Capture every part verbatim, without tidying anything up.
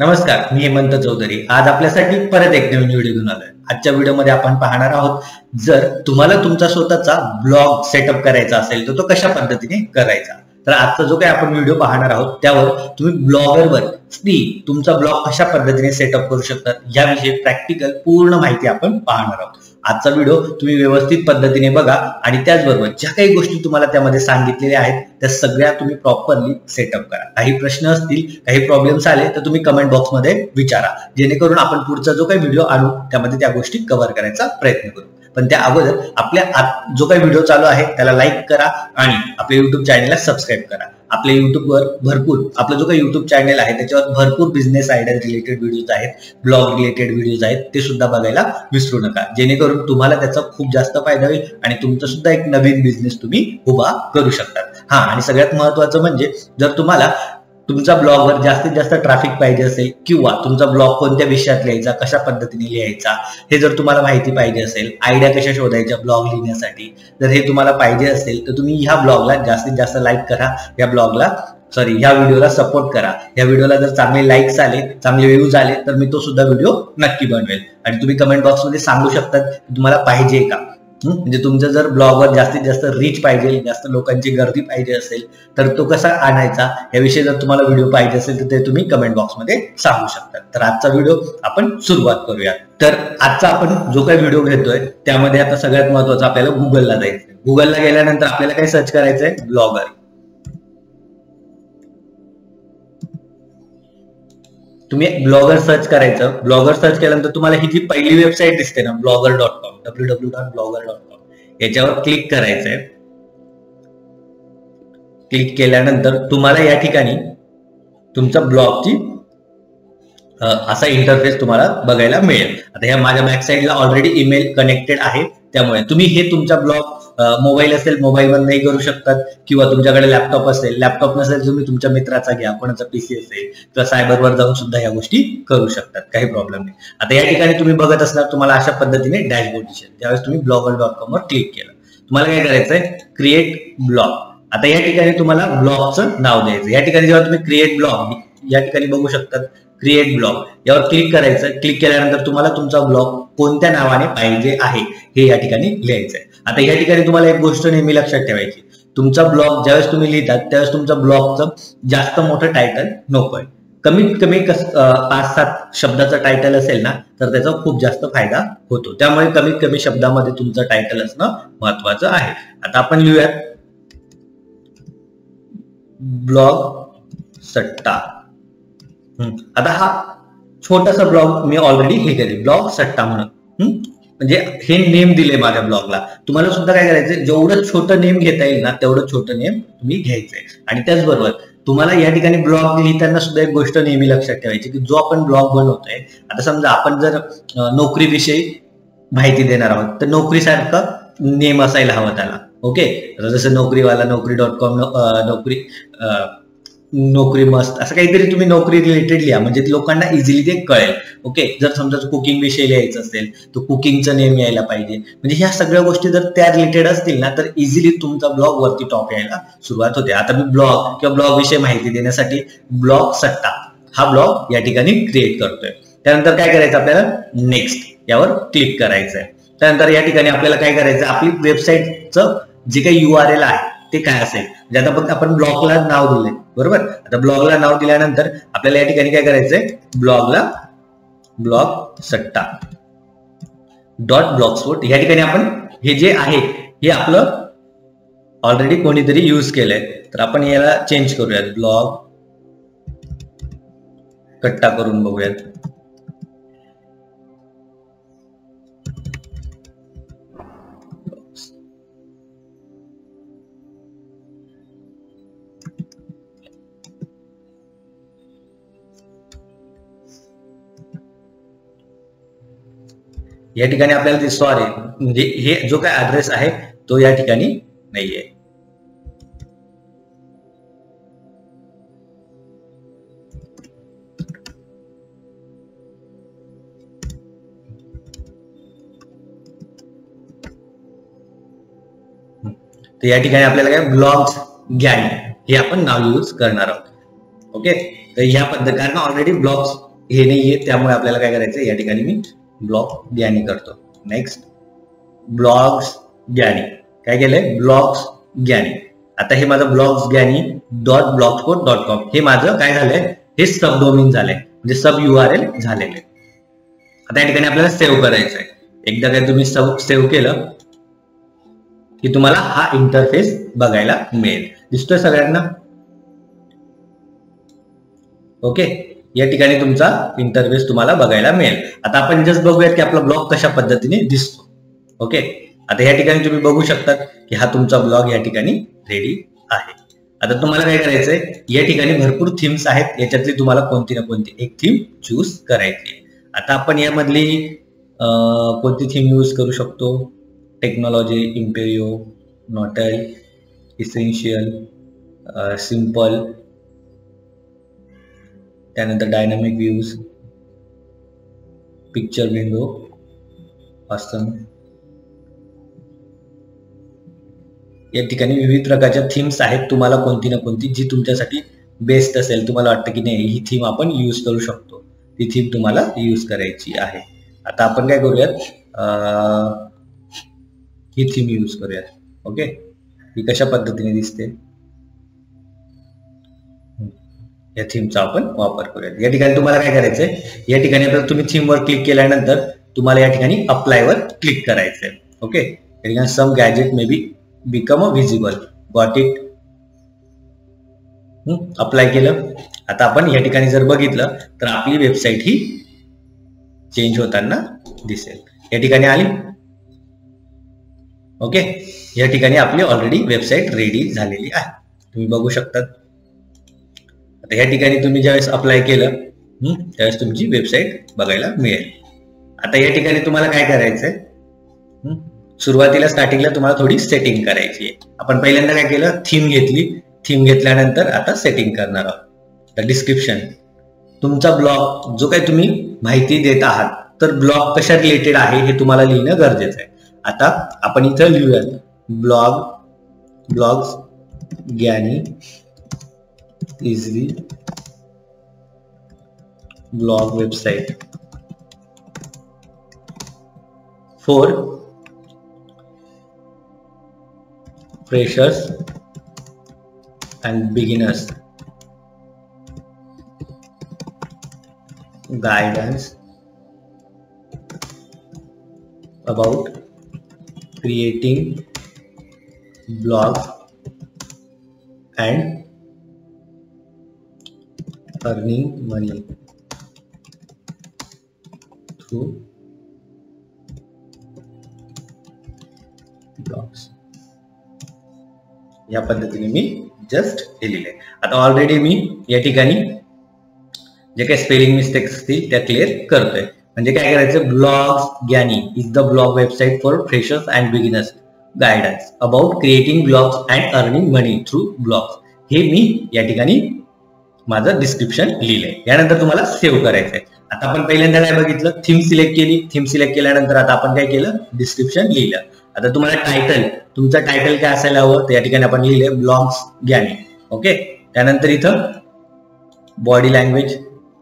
नमस्कार, मी हेमंत चौधरी। आज आपल्यासाठी परत एक नवीन व्हिडिओ घेऊन आलोय। आजच्या व्हिडिओमध्ये आपण पाहणार आहोत, जर तुम्हाला तुमचा स्वतःचा ब्लॉग सेटअप करायचा असेल तर तो कशा पद्धतीने करायचा। तर आजचा जो काही आपण व्हिडिओ पाहणार आहोत त्यावर तुम्ही ब्लॉगरवर फ्री तुमचा ब्लॉग कशा पद्धतीने सेटअप करू शकता याविषयी प्रॅक्टिकल पूर्ण माहिती आपण पाहणार आहोत। आजचा व्हिडिओ तुम्ही व्यवस्थित पद्धतीने बघा आणि त्याचबरोबर ज्या काही गोष्टी तुम्हाला त्यामध्ये सांगितलेल्या आहेत त्या सगळ्या तुम्ही प्रॉपरली सेटअप करा। काही प्रश्न असतील, काही प्रॉब्लेम्स आले तर तुम्ही कमेंट बॉक्स मध्ये विचारा, जेणेकरून आपण पुढचा जो काही व्हिडिओ आणू त्यामध्ये त्या गोष्टी कव्हर करायचा प्रयत्न करू। पण त्या अगोदर आपल्या जो काही व्हिडिओ चालू आहे त्याला लाईक करा आणि आपल्या YouTube चॅनलला सबस्क्राईब करा। आपल्या यूट्यूबवर भरपूर आपला जो काही यूट्यूब चॅनल आहे त्याच्यावर भरपूर बिझनेस आयडिया रिलेटेड व्हिडिओज आहेत, ब्लॉग रिलेटेड व्हिडिओज आहेत, ते सुद्धा बघायला विसरू नका, जेणेकरून तुम्हाला त्याचा खूप जास्त फायदा होईल आणि तुमचा सुद्धा एक नवीन बिझनेस तुम्ही उभा करू शकता। हा, आणि सगळ्यात महत्त्वाचं म्हणजे जर तुम्हाला तुमचा ब्लॉगवर जास्तीत जास्त ट्रॅफिक पाहिजे असेल किंवा तुमचा ब्लॉग कोणत्या विषयात लिहायचा, कशा पद्धतीने लिहायचा हे जर तुम्हाला माहिती पाहिजे असेल, आयडिया कशा शोधायच्या ब्लॉग लिहिण्यासाठी, जर हे तुम्हाला पाहिजे असेल तर तुम्ही ह्या ब्लॉगला जास्तीत जास्त लाईक करा, या ब्लॉगला सॉरी ह्या व्हिडिओला सपोर्ट करा। या व्हिडिओला जर चांगले लाईक्स आले, चांगले व्ह्यूज आले तर मी तो सुद्धा व्हिडिओ नक्की बनवेल। आणि तुम्ही कमेंट बॉक्समध्ये सांगू शकतात तुम्हाला पाहिजे का, म्हणजे तुमचं जर ब्लॉगवर जास्तीत जास्त रीच पाहिजे, जास्त लोकांची गर्दी पाहिजे असेल तर तो कसा आणायचा याविषयी जर तुम्हाला व्हिडिओ पाहिजे असेल तर ते तुम्ही कमेंट बॉक्समध्ये सांगू शकता। तर आजचा व्हिडिओ आपण सुरुवात करूया। तर आजचा आपण जो काही व्हिडिओ घेतोय त्यामध्ये आता सगळ्यात महत्त्वाचं आपल्याला गुगलला जायचंय। गुगलला गेल्यानंतर आपल्याला काय सर्च करायचंय, ब्लॉगर। तुम्ही ब्लॉगर सर्च करायचं। ब्लॉगर सर्च केल्यानंतर तुम्हाला ही जी पहिली वेबसाईट दिसते ना, Blogger dot com, W W dot Blogger dot com, याच्यावर क्लिक करायचंय। क्लिक केल्यानंतर तुम्हाला या ठिकाणी तुमचा ब्लॉगची असा इंटरफेस तुम्हाला बघायला मिळेल। आता ह्या माझ्या बॅक साईडला ऑलरेडी ईमेल कनेक्टेड आहे, त्यामुळे तुम्ही हे तुमचा ब्लॉग मोबाईल असेल मोबाईलवर नाही करू शकतात, किंवा तुमच्याकडे लॅपटॉप असेल, लॅपटॉप नसेल तुम्ही तुमच्या मित्राचा घ्या, कोणाचा पीसी असेल किंवा सायबरवर जाऊन सुद्धा या गोष्टी करू शकतात, काही प्रॉब्लेम नाही। आता या ठिकाणी तुम्ही बघत असणार तुम्हाला अशा पद्धतीने डॅशबोर्ड दिसेल। त्यावेळेस तुम्ही ब्लॉगर डॉट कॉमवर क्लिक केलं, तुम्हाला काय करायचंय, क्रिएट ब्लॉग। आता या ठिकाणी तुम्हाला ब्लॉगचं नाव द्यायचं। या ठिकाणी जेव्हा तुम्ही क्रिएट ब्लॉग या ठिकाणी बघू शकतात, क्रिएट ब्लॉग यावर क्लिक करायचं। क्लिक केल्यानंतर तुम्हाला तुमचा ब्लॉग कोणत्या नावाने पाहिजे आहे हे या ठिकाणी लिहायचंय। आता या ठिकाणी तुम्हाला एक गोष्ट नेहमी लक्षात ठेवायची, तुमचा ब्लॉग ज्यावेळेस तुम्ही लिहितात त्यावेळेस तुमचा ब्लॉगचं जास्त मोठं टायटल नकोय। कमीत कमी पाच सात शब्दाचं टायटल असेल ना तर त्याचा खूप जास्त फायदा होतो, त्यामुळे कमीत कमी शब्दामध्ये तुमचं टायटल असणं महत्वाचं आहे। आता आपण लिहूयात ब्लॉग सट्टा। आता हा छोटासा ब्लॉग मी ऑलरेडी हे केले, ब्लॉग सट्टा म्हणून, म्हणजे हे नेम दिले माझ्या ब्लॉगला। तुम्हाला सुद्धा काय करायचंय, जेवढं छोटं नेम घेता येईल ना तेवढं छोटं नेम तुम्ही घ्यायचंय। आणि त्याचबरोबर तुम्हाला या ठिकाणी ब्लॉग लिहिताना सुद्धा एक गोष्ट नेहमी लक्षात ठेवायची की जो आपण ब्लॉग बनवतोय, आता समजा आपण जर नोकरीविषयी माहिती देणार आहोत तर नोकरीसारखा नेम असायला हवा त्याला, ओके। जसं नोकरीवाला, नोकरी डॉट कॉम, नोकरी नोकरी मस्त, असं काहीतरी तुम्ही नोकरी रिलेटेड लिहा, म्हणजे लोकांना इझिली ते कळेल, ओके। जर समजा कुकिंग विषय लिहायचं असेल तर कुकिंगचं नेम यायला पाहिजे, म्हणजे ह्या सगळ्या गोष्टी जर त्या रिलेटेड असतील ना तर इझिली तुमचा ब्लॉग वरती टॉप यायला सुरुवात होते। आता मी ब्लॉग किंवा ब्लॉग विषय माहिती देण्यासाठी ब्लॉग सट्टा हा ब्लॉग या ठिकाणी क्रिएट करतोय। त्यानंतर काय करायचं, आपल्याला नेक्स्ट यावर क्लिक करायचंय। त्यानंतर या ठिकाणी आपल्याला काय करायचं, आपली वेबसाईटचं जे काही यू आर एल आहे ते काय असेल, म्हणजे आता फक्त आपण ब्लॉगला नाव दिलंय, बरोबर। आता ब्लॉगला नाव दिल्यानंतर आपल्याला या ठिकाणी काय करायचंय, ब्लॉगला ब्लॉग सट्टा डॉट ब्लॉगस्पॉट या ठिकाणी आपण हे जे आहे हे आपलं ऑलरेडी कोणीतरी यूज केलंय, तर आपण याला चेंज करूयात, ब्लॉग कट्टा करून बघूयात। या ठिकाणी आपल्याला ते सॉरी म्हणजे हे जो काय ऍड्रेस आहे तो या ठिकाणी नाहीये, तर या ठिकाणी आपल्याला काय ब्लॉग्स गॅंग हे आपण नाव यूज करणार आहोत, ओके। तर ह्या पद्धत कारण ऑलरेडी ब्लॉक्स हे नाही आहे त्यामुळे आपल्याला काय करायचं या ठिकाणी मी ब्लॉक ज्ञानी करतो। नेक्स्ट ब्लॉक्स ज्ञानी काय केलंय ब्लॉक्स ज्ञानी। आता हे माझं blocks Gyani dot blogspot dot com हे माझं काय झालंय हे सब डोमेन झालंय म्हणजे सब यूआरएल झालेले। आता या ठिकाणी आपल्याला सेव्ह करायचं आहे। एकदा काय तुम्ही सेव्ह केलं की तुम्हाला हा इंटरफेस बघायला मिळेल दिसतोय सगळ्यांना। ओके या ठिकाणी तुमचा इंटरफेस तुम्हाला बघायला मिळेल। आता आपण जस्ट बघूयात की आपला ब्लॉग कशा पद्धतीने दिसतो। ओके आता या ठिकाणी तुम्ही बघू शकता की हा तुमचा ब्लॉग या ठिकाणी रेडी आहे। आता तुम्हाला काय करायचंय या ठिकाणी भरपूर थीम्स आहेत याच्यातली तुम्हाला कोणती ना कोणती एक थीम चूज करायची। आता आपण यामधली कोणती थीम यूज करू शकतो technology Emporio Notable Essential Simple त्यानंतर Dynamic Views Picture window awesome या ठिकाणी विविध प्रकारच्या थीम्स आहेत तुम्हाला कोणती ना कोणती जी तुमच्यासाठी बेस्ट असेल तुम्हाला वाटतं की नाही ही थीम आपण यूज करू शकतो ती थीम तुम्हाला यूज करायची आहे। आता आपण काय करूयात ही थीम यूज करूया। ओके ही कशा पद्धतीने दिसते या थीमचा आपण वापर करूया। या ठिकाणी तुम्हाला काय करायचंय या ठिकाणी आता तुम्ही थीमवर क्लिक केल्यानंतर तुम्हाला या ठिकाणी अप्लायवर क्लिक करायचंय। ओके या ठिकाणी some gadget may be become a visible got it apply केलं। आता आपण या ठिकाणी जर बघितलं तर आपली वेबसाईट ही चेंज होताना दिसेल या ठिकाणी आली। ओके या ठिकाणी आपली ऑलरेडी वेबसाईट रेडी झालेली आहे तुम्ही बघू शकता। आता या ठिकाणी तुम्ही ज्यावेळेस अप्लाय केलं त्यावेळेस तुमची वेबसाईट बघायला मिळेल। आता या ठिकाणी तुम्हाला काय करायचंय सुरुवातीला स्टार्टिंगला तुम्हाला थोडी सेटिंग करायची आहे। आपण पहिल्यांदा काय केलं थीम घेतली थीम घेतल्यानंतर आता सेटिंग करणार आहोत। तर डिस्क्रिप्शन तुमचा ब्लॉग जो काही तुम्ही माहिती देत आहात तर ब्लॉग कशा रिलेटेड आहे हे तुम्हाला लिहिणं गरजेचं आहे। आता आपण इथं लिहूयात blog Blogs Gyani is the blog website for freshers and beginners guidance about creating blog and earning money through blogs या पद्धतीने मी जस्ट हे लिहिले। आता ऑलरेडी मी या ठिकाणी जे काही स्पेलिंग मिस्टेक्स असतील त्या क्लिअर करतोय। म्हणजे काय करायचं blogs Gyani is the blog website for freshers and beginners guidance about creating blogs and earning money through blogs हे मी या ठिकाणी माझं डिस्क्रिप्शन लिहिलंय। यानंतर तुम्हाला सेव्ह करायचंय। आता आपण पहिल्यांदा काय बघितलं थीम सिलेक्ट केली थीम सिलेक्ट केल्यानंतर आता आपण काय केलं डिस्क्रिप्शन लिहिलं। आता तुम्हाला टायटल तुमचं टायटल काय असायला हवं तर या ठिकाणी आपण लिहिलंय ब्लॉग्स ज्ञानी। ओके त्यानंतर इथं बॉडी लँग्वेज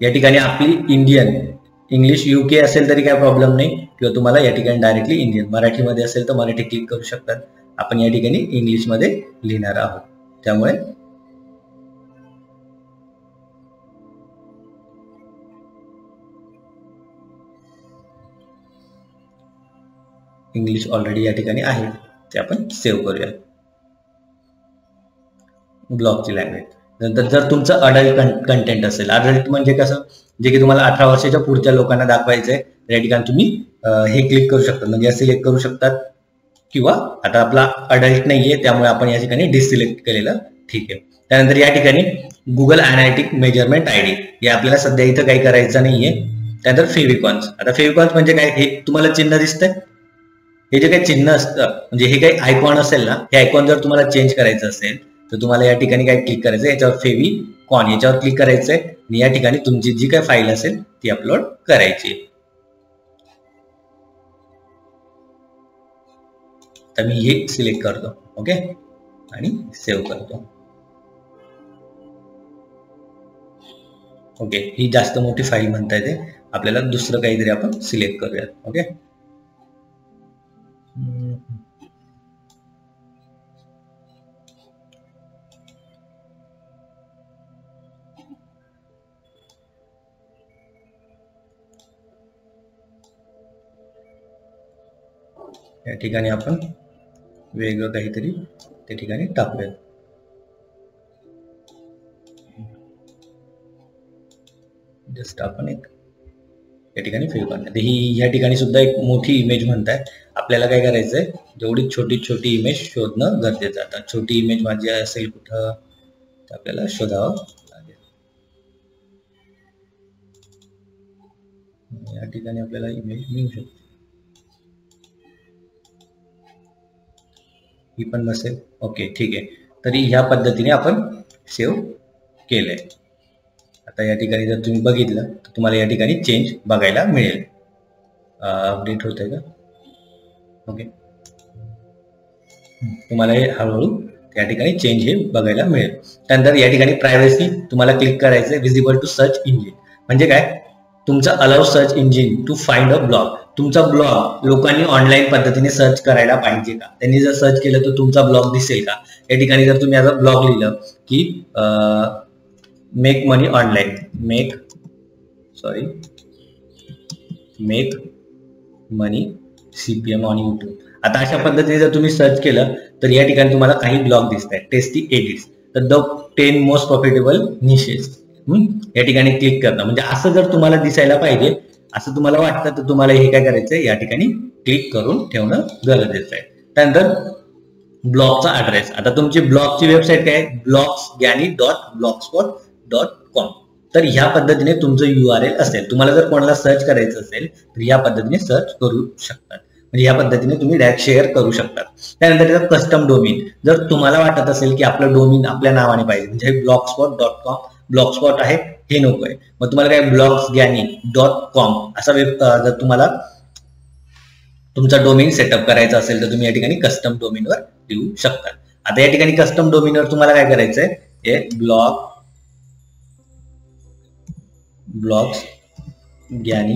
या ठिकाणी आपली इंडियन इंग्लिश यूके असेल तरी काय प्रॉब्लेम नाही किंवा तुम्हाला या ठिकाणी डायरेक्टली इंडियन मराठीमध्ये असेल तर मराठी क्लिक करू शकतात। आपण या ठिकाणी इंग्लिशमध्ये लिहिणार आहोत त्यामुळे इंग्लिश ऑलरेडी या ठिकाणी आहे ते आपण सेव्ह करूया ब्लॉगची लँग्वेज। नंतर जर तुमचं अडल्ट कंटेंट असेल अडल्ट म्हणजे कसं जे की तुम्हाला अठरा वर्षाच्या पुढच्या लोकांना दाखवायचंय या ठिकाणी तुम्ही हे क्लिक करू शकता म्हणजे सिलेक्ट करू शकतात किंवा आता आपला अडल्ट नाहीये त्यामुळे आपण या ठिकाणी डिसिलेक्ट केलेलं ठीक आहे। त्यानंतर या ठिकाणी गुगल अनालिटिक मेजरमेंट आयडी हे आपल्याला सध्या इथं काही करायचं नाहीये। त्यानंतर फेविकॉन्स आता फेविकॉन्स म्हणजे काय हे तुम्हाला चिन्ह दिसतंय हे जे काही चिन्ह असतं म्हणजे हे काही आयकॉन असेल ना हे आयकॉन जर तुम्हाला चेंज करायचं असेल तर तुम्हाला या ठिकाणी काय क्लिक करायचं याच्यावर फेविकॉन याच्यावर क्लिक करायचंय आणि या ठिकाणी तुमची जी काही फाईल असेल ती अपलोड करायची। तर मी हे सिलेक्ट करतो ओके आणि सेव्ह करतो। ओके, ही जास्त मोठी फाईल म्हणता येते आपल्याला, दुसरं काहीतरी आपण सिलेक्ट करूयात. ओके, या ठिकाणी आपण वेगळं काहीतरी त्या ठिकाणी टाकूयात. जस्ट आपण एक या ठिकाणी फिल करणार. ही या ठिकाणी सुद्धा एक मोठी इमेज म्हणताय, आपल्याला काय करायचं आहे, जेवढी छोटी छोटी इमेज शोधणं गरजेचं. आता छोटी इमेज माझी असेल कुठं तर आपल्याला शोधावं लागेल. या ठिकाणी आपल्याला इमेज मिळू शकते, ही पण नसेल. ओके ठीक आहे, तरी ह्या पद्धतीने आपण सेव्ह केलंय. आता या ठिकाणी जर तुम्ही बघितलं तर तुम्हाला या ठिकाणी चेंज बघायला मिळेल. अपडेट होत आहे का? ओके, तुम्हाला हे हळूहळू या ठिकाणी चेंज हे बघायला मिळेल. त्यानंतर या ठिकाणी प्रायव्हसी तुम्हाला क्लिक करायचं आहे, विजिबल टू सर्च इंजिन. म्हणजे काय, तुमचा allow search engine to find a blog. तुमचा ब्लॉग लोकांनी ऑनलाईन पद्धतीने सर्च करायला पाहिजे का? त्यांनी जर सर्च केलं तर तुमचा ब्लॉग दिसेल का? या ठिकाणी जर तुम्ही आता ब्लॉग लिहिलं की make money online, make sorry make money CPM on YouTube, आता अशा पद्धतीने जर तुम्ही सर्च केलं तर या ठिकाणी तुम्हाला काही ब्लॉग दिसत आहेत. टेस्टी एडिट्स, तर the ten most profitable niches या ठिकाणी क्लिक करणं. म्हणजे असं जर तुम्हाला दिसायला पाहिजे असं तुम्हाला वाटतं तर तुम्हाला हे काय करायचं, या ठिकाणी क्लिक करून ठेवणं गरजेचं आहे. त्यानंतर ब्लॉगचा ऍड्रेस, आता तुमची ब्लॉगची वेबसाईट काय, blogs Gyani dot blogspot dot com, तर ह्या पद्धतीने तुमचं यू आर एल असेल. तुम्हाला जर कोणाला सर्च करायचं असेल तर ह्या पद्धतीने सर्च करू शकतात. म्हणजे या पद्धतीने तुम्ही डायरेक्ट शेअर करू शकतात. त्यानंतर कस्टम डोमेन, जर तुम्हाला वाटत असेल की आपलं डोमेन आपल्या नावाने पाहिजे, म्हणजे ब्लॉगस्पॉट डॉट कॉम ब्लॉगस्पॉट आहे हे नको आहे, मग तुम्हाला काय ब्लॉग्स ग्यानी डॉट कॉम असा वेब, जर तुम्हाला तुमचा डोमेन सेटअप करायचा असेल तर तुम्ही या ठिकाणी कस्टम डोमेनवर देऊ शकता. आता या ठिकाणी कस्टम डोमेनवर तुम्हाला काय करायचंय, हे blog Blogs Gyani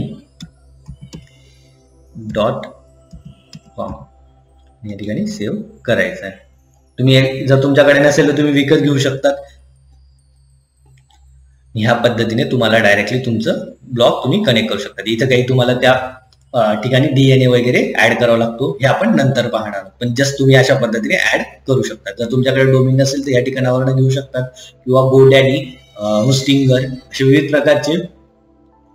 dot com या ठिकाणी सेव्ह करायचं आहे. तुम्ही जर तुमच्याकडे नसेल तर तुम्ही विकत घेऊ शकता. ह्या पद्धतीने तुम्हाला डायरेक्टली तुमचं ब्लॉग तुम्ही कनेक्ट करू शकता. इथं काही तुम्हाला त्या ठिकाणी डीएनए वगैरे ऍड करावा लागतो, हे आपण नंतर पाहणार, पण जस्ट तुम्ही अशा पद्धतीने ऍड करू शकता. जर तुमच्याकडे डोमेन नसेल तर या ठिकाणावर घेऊ शकतात, किंवा गोडॅडी, होस्टिंगर असे विविध प्रकारचे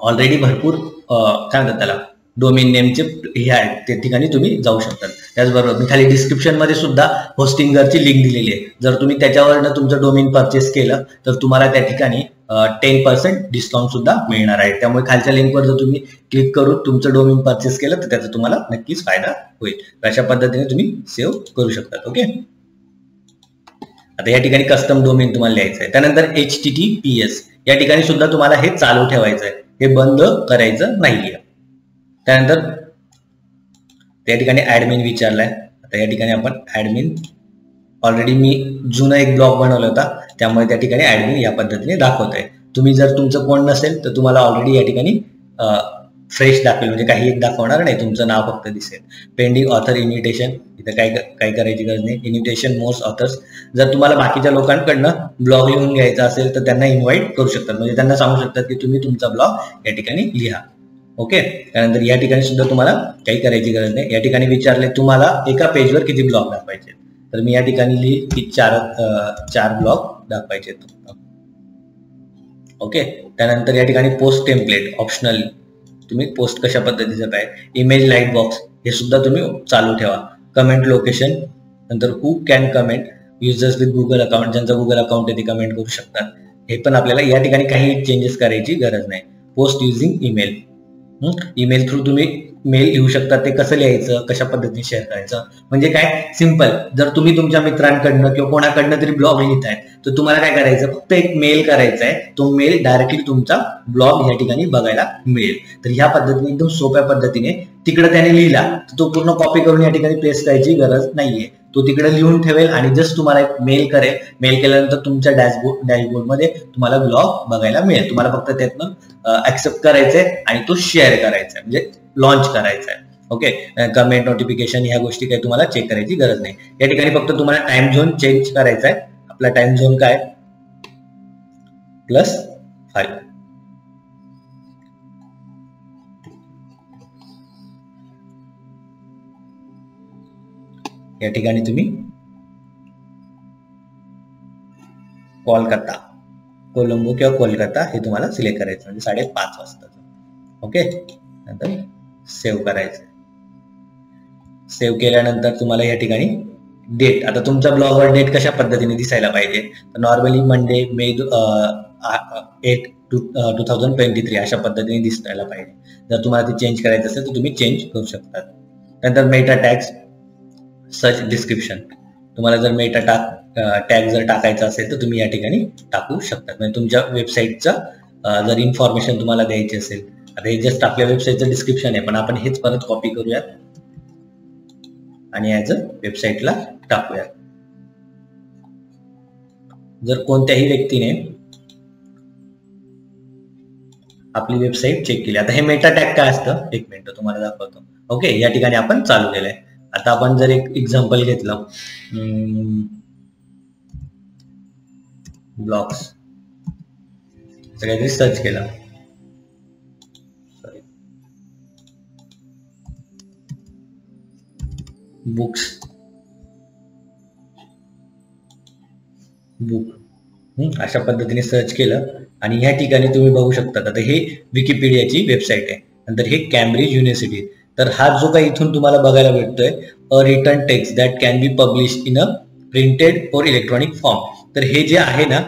ऑलरेडी भरपूर काय म्हणतात त्याला, डोमेन नेमचे हे आहेत, त्या ठिकाणी तुम्ही जाऊ शकतात. त्याचबरोबर मी खाली डिस्क्रिप्शनमध्ये सुद्धा होस्टिंगरची लिंक दिलेली आहे. जर तुम्ही त्याच्यावरनं तुमचं डोमेन परचेस केलं तर तुम्हाला त्या ठिकाणी टेन पर्सेंट डिस्काउंट सुद्धा मिळणार आहे. त्यामुळे खालच्या लिंकवर जर तुम्ही क्लिक करून तुमचं डोमेन परचेस केलं तर त्याचा तुम्हाला नक्कीच फायदा होईल. अशा पद्धतीने तुम्ही सेव्ह करू शकता. ओके, आता या ठिकाणी कस्टम डोमेन तुम्हाला लिहायचं आहे. त्यानंतर H T T P S या ठिकाणी सुद्धा तुम्हाला हे चालू ठेवायचं आहे, हे बंद करायचं नाहीये. त्यानंतर त्या ठिकाणी ऍडमिन विचारलाय, आता या ठिकाणी आपण ऍडमिन, ऑलरेडी मी जुना एक ब्लॉग बनवला होता त्यामुळे त्या ठिकाणी ऍडमिन या पद्धतीने दाखवत आहे. तुम्ही जर तुमचं कोण नसेल तर तुम्हाला ऑलरेडी या ठिकाणी फ्रेश दाखवेल, म्हणजे काही एक दाखवणार नाही, तुमचं नाव फक्त दिसेल. पेंडिंग ऑथर इन्व्हिटेशन, इथं काय काय करायची गरज नाही. इन्व्हिटेशन मोस्ट ऑथर्स, जर तुम्हाला बाकीच्या लोकांकडनं ब्लॉग लिहून घ्यायचा असेल तर त्यांना इन्व्हाइट करू शकतात, म्हणजे त्यांना सांगू शकतात की तुम्ही तुमचा ब्लॉग या ठिकाणी लिहा. ओके, त्यानंतर या ठिकाणी सुद्धा तुम्हाला काही करायची गरज नाही. या ठिकाणी विचारले तुम्हाला एका पेजवर किती ब्लॉग दाखवायचे, तर मी या ठिकाणी लिहिली की चार चार ब्लॉग दाखवायचे. ओके, त्यानंतर या ठिकाणी पोस्ट टेम्पलेट ऑप्शनल, तुम्ही पोस्ट कशा पद्धतीचं काय, इमेज लाईट बॉक्स हे सुद्धा तुम्ही चालू ठेवा. कमेंट लोकेशन, नंतर who can comment, users with Google account, ज्यांचा गुगल अकाउंट आहे ते कमेंट करू शकतात. हे पण आपल्याला या ठिकाणी काही चेंजेस करायची गरज नाही. Post using email, email through तुम्ही मेल लिहू शकता, ते कसं लिहायचं, कशा पद्धतीने शेअर करायचं, म्हणजे काय सिंपल. जर तुम्ही तुमच्या मित्रांकडनं किंवा कोणाकडनं तरी ब्लॉग लिहिताय तर तुम्हाला काय करायचं, फक्त एक मेल करायचा आहे, तो मेल डायरेक्टली तुमचा ब्लॉग या ठिकाणी बघायला मिळेल. तर ह्या पद्धतीने एकदम सोप्या पद्धतीने तिकडे त्याने लिहिला तर तो पूर्ण कॉपी करून या ठिकाणी पेस्ट करायची गरज नाहीये. तो तिकडे लिहून ठेवेल आणि जस्ट तुम्हाला एक मेल करेल. मेल केल्यानंतर तुमच्या डॅशबोर्ड डॅशबोर्ड मध्ये तुम्हाला ब्लॉग बघायला मिळेल. तुम्हाला फक्त त्यातनं ऍक्सेप्ट करायचंय आणि तो शेअर करायचा आहे, म्हणजे लॉन्च करायचा आहे. ओके, कमेंट नोटिफिकेशन ह्या गोष्टी काही तुम्हाला चेक करायची गरज नाही. या ठिकाणी फक्त तुम्हाला टाइम झोन चेंज करायचा आहे. आपला टाइम झोन काय, प्लस फाइव. या ठिकाणी तुम्ही कोलकाता, कोलंबो किंवा कोलकाता हे तुम्हाला सिलेक्ट करायचं, म्हणजे साडेपाच वाजता. ओके, नंतर सेव्ह करायचं. सेव्ह केल्यानंतर तुम्हाला या ठिकाणी डेट, आता तुमचा ब्लॉगवर डेट कशा पद्धतीने दिसायला पाहिजे, तर normally Monday May eight two two thousand twenty three अशा पद्धतीने दिसायला पाहिजे. जर तुम्हाला ते चेंज करायचं असेल तर तुम्ही चेंज करू शकता. नंतर मेटा टॅग्स, सर्च डिस्क्रिप्शन, तुम्हाला जर मेटा टाक टॅग जर टाकायचा असेल तर तुम्ही या ठिकाणी टाकू शकता. म्हणजे तुमच्या वेबसाईटचा जर इन्फॉर्मेशन तुम्हाला द्यायची असेल, आता हे जस्ट आपल्या वेबसाईटचं डिस्क्रिप्शन आहे, पण आपण हेच परत कॉपी करूयात आणि याचं वेबसाईटला टाकूयात. जर कोणत्याही व्यक्तीने आपली वेबसाईट चेक केली, आता हे मेटा टॅग काय असतं एक मिनिट तुम्हाला दाखवतो. ओके, या ठिकाणी आपण चालू केलंय. आता आपण जर एक एक्झाम्पल घेतलं, ब्लॉग्स सगळ्यांनी सर्च केला, सॉरी बुक्स, बुक अशा पद्धतीने सर्च केलं आणि ह्या ठिकाणी तुम्ही बघू शकता. आता हे विकिपीडियाची वेबसाईट आहे. नंतर हे कॅम्ब्रिज युनिव्हर्सिटी. तर हा जो काही इथून तुम्हाला बघायला भेटतोय, a return text that can be publish in a printed or electronic form, तर हे जे आहे ना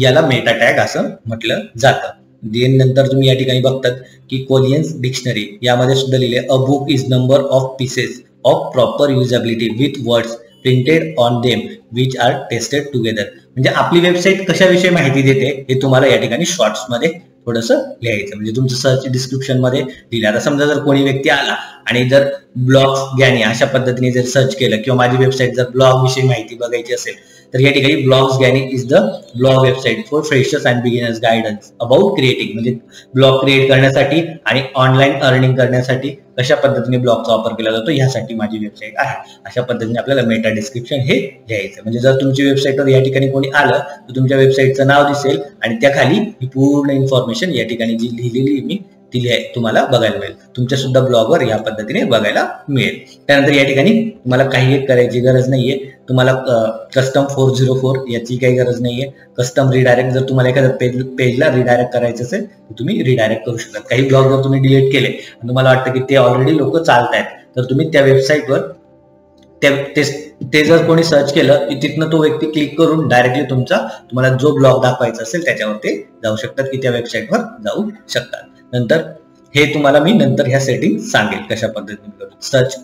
याला मेटा टॅग असं म्हटलं जातं. देन नंतर तुम्ही या ठिकाणी बघतात की कोलियन्स डिक्शनरी, यामध्ये सुद्धा लिहिले a book is number of pieces of proper usability with words printed on them which are tested together. म्हणजे आपली वेबसाईट कशाविषयी माहिती देते हे तुम्हाला या ठिकाणी शॉर्ट्स मध्ये थोडंसं लिहायचं, म्हणजे तुमचं सर्च डिस्क्रिप्शन मध्ये लिहिलं. आता समजा जर कोणी व्यक्ती आला आणि जर ब्लॉग्स ज्ञानी अशा पद्धतीने जर सर्च केलं, किंवा माझी वेबसाईट जर ब्लॉग विषयी माहिती बघायची असेल तर या ठिकाणी blogs Gyani is the blog website for freshers and beginners guidance about creating, म्हणजे ब्लॉग क्रिएट करण्यासाठी आणि ऑनलाईन अर्निंग करण्यासाठी कशा पद्धतीने ब्लॉगचा वापर केला जातो यासाठी माझी वेबसाईट आहे. अशा पद्धतीने आपल्याला मेटा डिस्क्रिप्शन हे लिहायचं. म्हणजे जर तुमची वेबसाईटवर या ठिकाणी कोणी आलं तर तुमच्या वेबसाईटचं नाव दिसेल आणि त्या खाली ही पूर्ण इन्फॉर्मेशन या ठिकाणी जी लिहिलेली मी ती लिहाय तुम्हाला बघायला मिळेल. तुमच्या सुद्धा ब्लॉगवर या पद्धतीने बघायला मिळेल. त्यानंतर या ठिकाणी तुम्हाला काही एक करायची गरज नाहीये. तुम्हाला कस्टम फोर झिरो फोर याची काही गरज नाहीये. कस्टम रिडायरेक्ट जर तुम्हाला एखाद्या पेज पेजला रिडायरेक्ट करायचं असेल तर तुम्ही रिडायरेक्ट करू शकता. काही ब्लॉग जर तुम्ही डिलीट केले, तुम्हाला वाटतं की ते ऑलरेडी लोक चालतायत, तर तुम्ही त्या वेबसाईटवर ते, ते जर कोणी सर्च केलं तिथनं तो व्यक्ती क्लिक करून डायरेक्टली तुमचा तुम्हाला जो ब्लॉग दाखवायचा असेल त्याच्यावर ते जाऊ शकतात, की त्या वेबसाईटवर जाऊ शकतात. नंतर हे तुम्हाला मी नंतर ह्या सेटिंग सांगेल कशा पद्धतीने. सर्च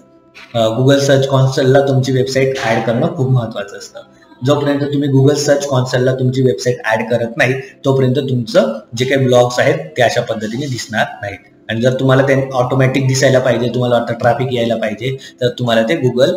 गुगल सर्च कॉन्सोलला तुमची वेबसाईट ऍड करणं खूप महत्वाचं असतं. जोपर्यंत तुम्ही गुगल सर्च कॉन्सोलला तुमची वेबसाईट ऍड करत नाही तोपर्यंत तुमचं जे काही ब्लॉग्स आहेत ते अशा पद्धतीने दिसणार नाहीत. आणि जर तुम्हाला ते ऑटोमॅटिक दिसायला पाहिजे, तुम्हाला वाटतं ट्रॅफिक यायला पाहिजे, तर तुम्हाला ते गुगल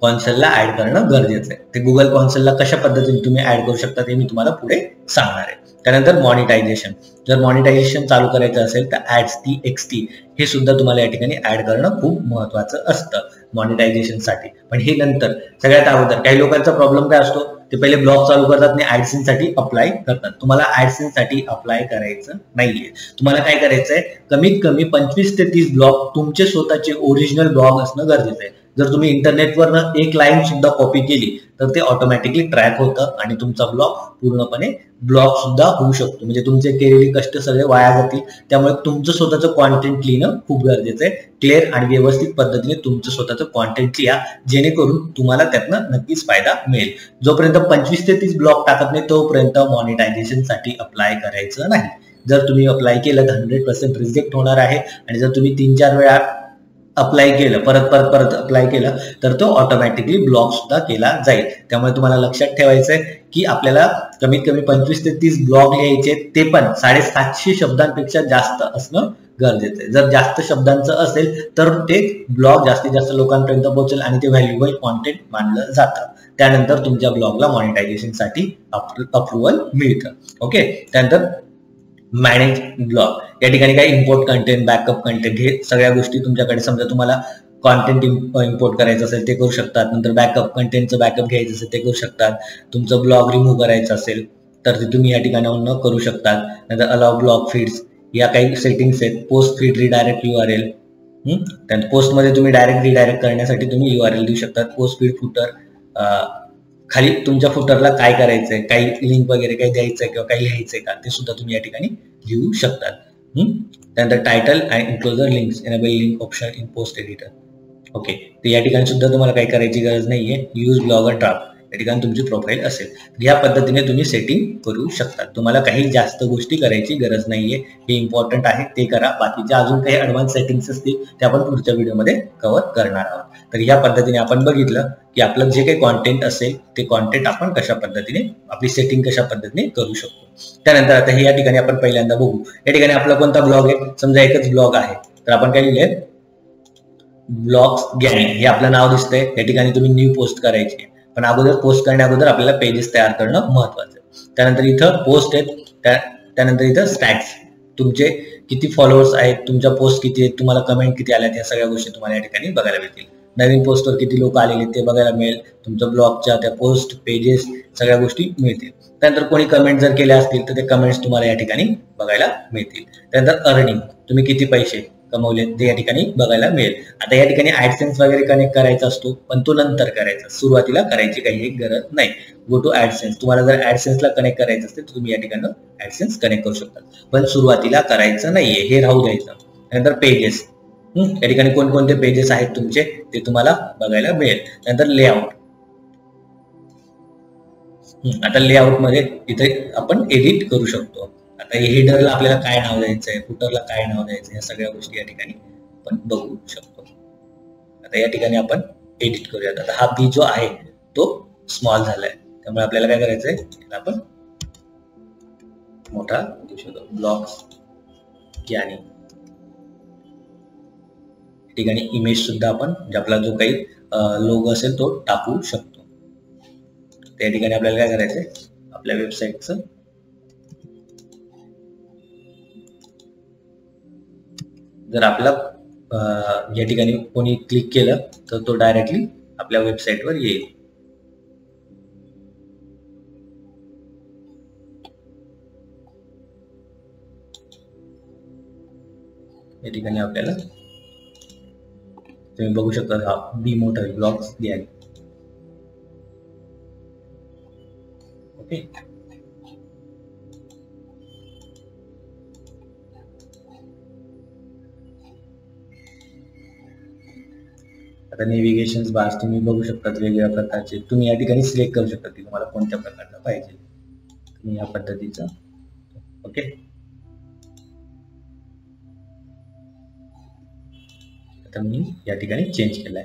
कॉन्सोलला ऍड करणं गरजेचं आहे. ते गुगल कॉन्सोलला कशा पद्धतीने तुम्ही ऍड करू शकता ते मी तुम्हाला पुढे सांगणार आहे. त्यानंतर मॉनिटायझेशन, जर मॉनिटायझेशन चालू करायचं असेल तर ऍड्स टी एक्स टी हे सुद्धा तुम्हाला या ठिकाणी ऍड करणं खूप महत्वाचं असतं मॉनिटायझेशनसाठी. पण हे नंतर सगळ्यात अगोदर काही लोकांचा प्रॉब्लेम काय असतो, ते पहिले ब्लॉग चालू करतात आणि ऍडसेन्ससाठी अप्लाय करतात. तुम्हाला ऍडसेन्ससाठी अप्लाय करायचं नाहीये. तुम्हाला काय करायचंय, कमीत कमी पंचवीस ते तीस ब्लॉग तुमचे स्वतःचे ओरिजिनल ब्लॉग असणं गरजेचं आहे. जर तुम्ही इंटरनेटवरनं एक लाईन सुद्धा कॉपी केली तर ते ऑटोमॅटिकली ट्रॅक होतं आणि तुमचा ब्लॉग पूर्णपणे ब्लॉग सुद्धा होऊ शकतो. म्हणजे तुमचे केलेले कष्ट सगळे वाया जातील. त्यामुळे तुमचं स्वतःचं कॉन्टेंट लिहिणं खूप गरजेचं आहे. क्लिअर आणि व्यवस्थित पद्धतीने तुमचं स्वतःचं कॉन्टेंट लिहा, जेणेकरून तुम्हाला त्यातनं नक्कीच फायदा मिळेल. जोपर्यंत पंचवीस ते तीस ब्लॉग टाकत नाही तोपर्यंत मॉनिटायझेशनसाठी अप्लाय करायचं नाही. जर तुम्ही अप्लाय केलं तर हंड्रेड पर्सेंट रिजेक्ट होणार आहे. आणि जर तुम्ही तीन चार वेळा अप्लाय केलं, परत परत परत अप्लाय केलं, तर तो ऑटोमॅटिकली ब्लॉक सुद्धा केला जाईल. त्यामुळे तुम्हाला लक्षात ठेवायचंय की आपल्याला कमीत कमी पंचवीस ते तीस ब्लॉग लिहायचे, ते पण साडेसातशे शब्दांपेक्षा जास्त असणं गरजेचं आहे। जर जास्त शब्दांचं असेल तर ते ब्लॉग जास्तीत जास्त लोकांपर्यंत पोहोचेल आणि ते व्हॅल्युएबल कंटेंट मानलं जातं। त्यानंतर तुमच्या ब्लॉगला मॉनिटायझेशन साठी अप्रूव्हल मिळतं। ओके, त्यानंतर मॅनेज ब्लॉग, या ठिकाणी काय इम्पोर्ट कंटेंट, बॅकअप कंटेंट, हे सगळ्या गोष्टी तुमच्याकडे, समजा तुम्हाला कॉन्टेंट इम्पोर्ट करायचं असेल ते करू शकतात, नंतर बॅकअप कंटेंटचं बॅकअप घ्यायचं असेल ते करू शकतात, तुमचं ब्लॉग रिमूव्ह करायचं असेल तर ते तुम्ही या ठिकाणाहून करू शकतात। नंतर अलाव ब्लॉग फीड्स, या काही सेटिंग्स आहेत। Post feed redirect U R L, त्यानंतर पोस्टमध्ये तुम्ही डायरेक्ट रिडायरेक्ट करण्यासाठी तुम्ही यू आर एल देऊ शकतात। पोस्ट फीड फुटर, खाली तुमच्या फुटरला काय करायचंय, काही लिंक वगैरे काही द्यायचंय किंवा काही लिहायचंय का ते सुद्धा तुम्ही या ठिकाणी लिहू शकतात। त्यानंतर title and enclosure links, enable link option in post editor. Okay, तर या ठिकाणी सुद्धा तुम्हाला काय करायची गरज नाहीये। यूज ब्लॉगर ड्राफ्ट, या ठिकाणी तुमची प्रोफाईल असेल या पद्धतीने तुम्ही सेटिंग करू शकता। तुम्हाला काही जास्त गोष्टी करायची गरज नाहीये। हे इम्पॉर्टंट आहे, ते करा। बाकीच्या अजून काही ऍडव्हान्स सेटिंग्स असतील त्या आपण पुढच्या व्हिडिओमध्ये कव्हर करणार आहोत। तर या पद्धतीने आपण बघितलं की आपलं जे काही कॉन्टेंट असेल ते कॉन्टेंट आपण कशा पद्धतीने, आपली सेटिंग कशा पद्धतीने करू शकतो। त्यानंतर आता हे या ठिकाणी आपण पहिल्यांदा बघू, या ठिकाणी आपला कोणता ब्लॉग आहे, समजा एकच ब्लॉग आहे तर आपण काय लिहिलंय, ब्लॉग्स गॅलरी हे आपलं नाव दिसतंय। या ठिकाणी तुम्ही न्यू पोस्ट करायची, पण अगोदर पोस्ट करण्या अगोदर आपल्याला पेजेस तयार करणं महत्त्वाचं आहे। त्यानंतर इथं पोस्ट आहेत, त्यानंतर इथं स्टॅट्स, तुमचे किती फॉलोअर्स आहेत, तुमच्या पोस्ट किती आहेत, तुम्हाला कमेंट किती आल्यात, या सगळ्या गोष्टी तुम्हाला या ठिकाणी बघायला मिळतील। नवीन पोस्टवर किती लोक आलेले ते बघायला मिळेल, तुमच्या ब्लॉगच्या त्या पोस्ट पेजेस सगळ्या गोष्टी मिळतील। त्यानंतर कोणी कमेंट जर केल्या असतील तर ते कमेंट्स तुम्हाला या ठिकाणी बघायला मिळतील। त्यानंतर अर्निंग, तुम्ही किती पैसे कमवले ते या ठिकाणी बघायला मिळेल। आता या ठिकाणी ऍडसेन्स वगैरे कनेक्ट करायचा असतो, पण तो नंतर करायचा, सुरुवातीला करायची काही गरज नाही। गो टू ऍडसेन्स, तुम्हाला जर ऍडसेन्सला कनेक्ट करायचं असेल तर तुम्ही या ठिकाणी ऍडसेन्स कनेक्ट करू शकता, पण सुरुवातीला करायचं नाहीये, हे राहू द्यायचं। नंतर पेजेस, या ठिकाणी कोणकोणते पेजेस आहेत तुमचे ते तुम्हाला बघायला मिळेल। नंतर लेआउट, आता लेआउट मध्ये इथे आपण एडिट करू शकतो। आता हेडरला आपल्याला काय नाव द्यायचंय, फुटरला काय नाव द्यायचं, या सगळ्या गोष्टी या ठिकाणी आपण बघू शकतो। आता या ठिकाणी आपण एडिट करूयात। आता हा बी जो आहे तो स्मॉल झालाय, त्यामुळे आपल्याला काय करायचंय, याला आपण मोठा देऊ शकतो, ब्लॉग्स ज्ञानी। या ठिकाणी इमेज सुद्धा आपण जे आपला जो काही लोगो असेल तो टाकू शकतो। त्या ठिकाणी आपल्याला काय करायचंय, आपल्या वेबसाईटचं जर आपल्याला या ठिकाणी कोणी क्लिक केलं तर तो डायरेक्टली आपल्या वेबसाईटवर येईल। या ठिकाणी आपल्याला तुम्ही बघू शकता, हा बी मोठा ब्लॉग्स गॅलरी। ओके, आता नेव्हिगेशन बार्स तुम्ही बघू शकता वेगवेगळ्या प्रकारचे, तुम्ही या ठिकाणी सिलेक्ट करू शकता की तुम्हाला कोणत्या प्रकारचा पाहिजे, तुम्ही या पद्धतीचा। ओके, आता मी या ठिकाणी चेंज केलाय।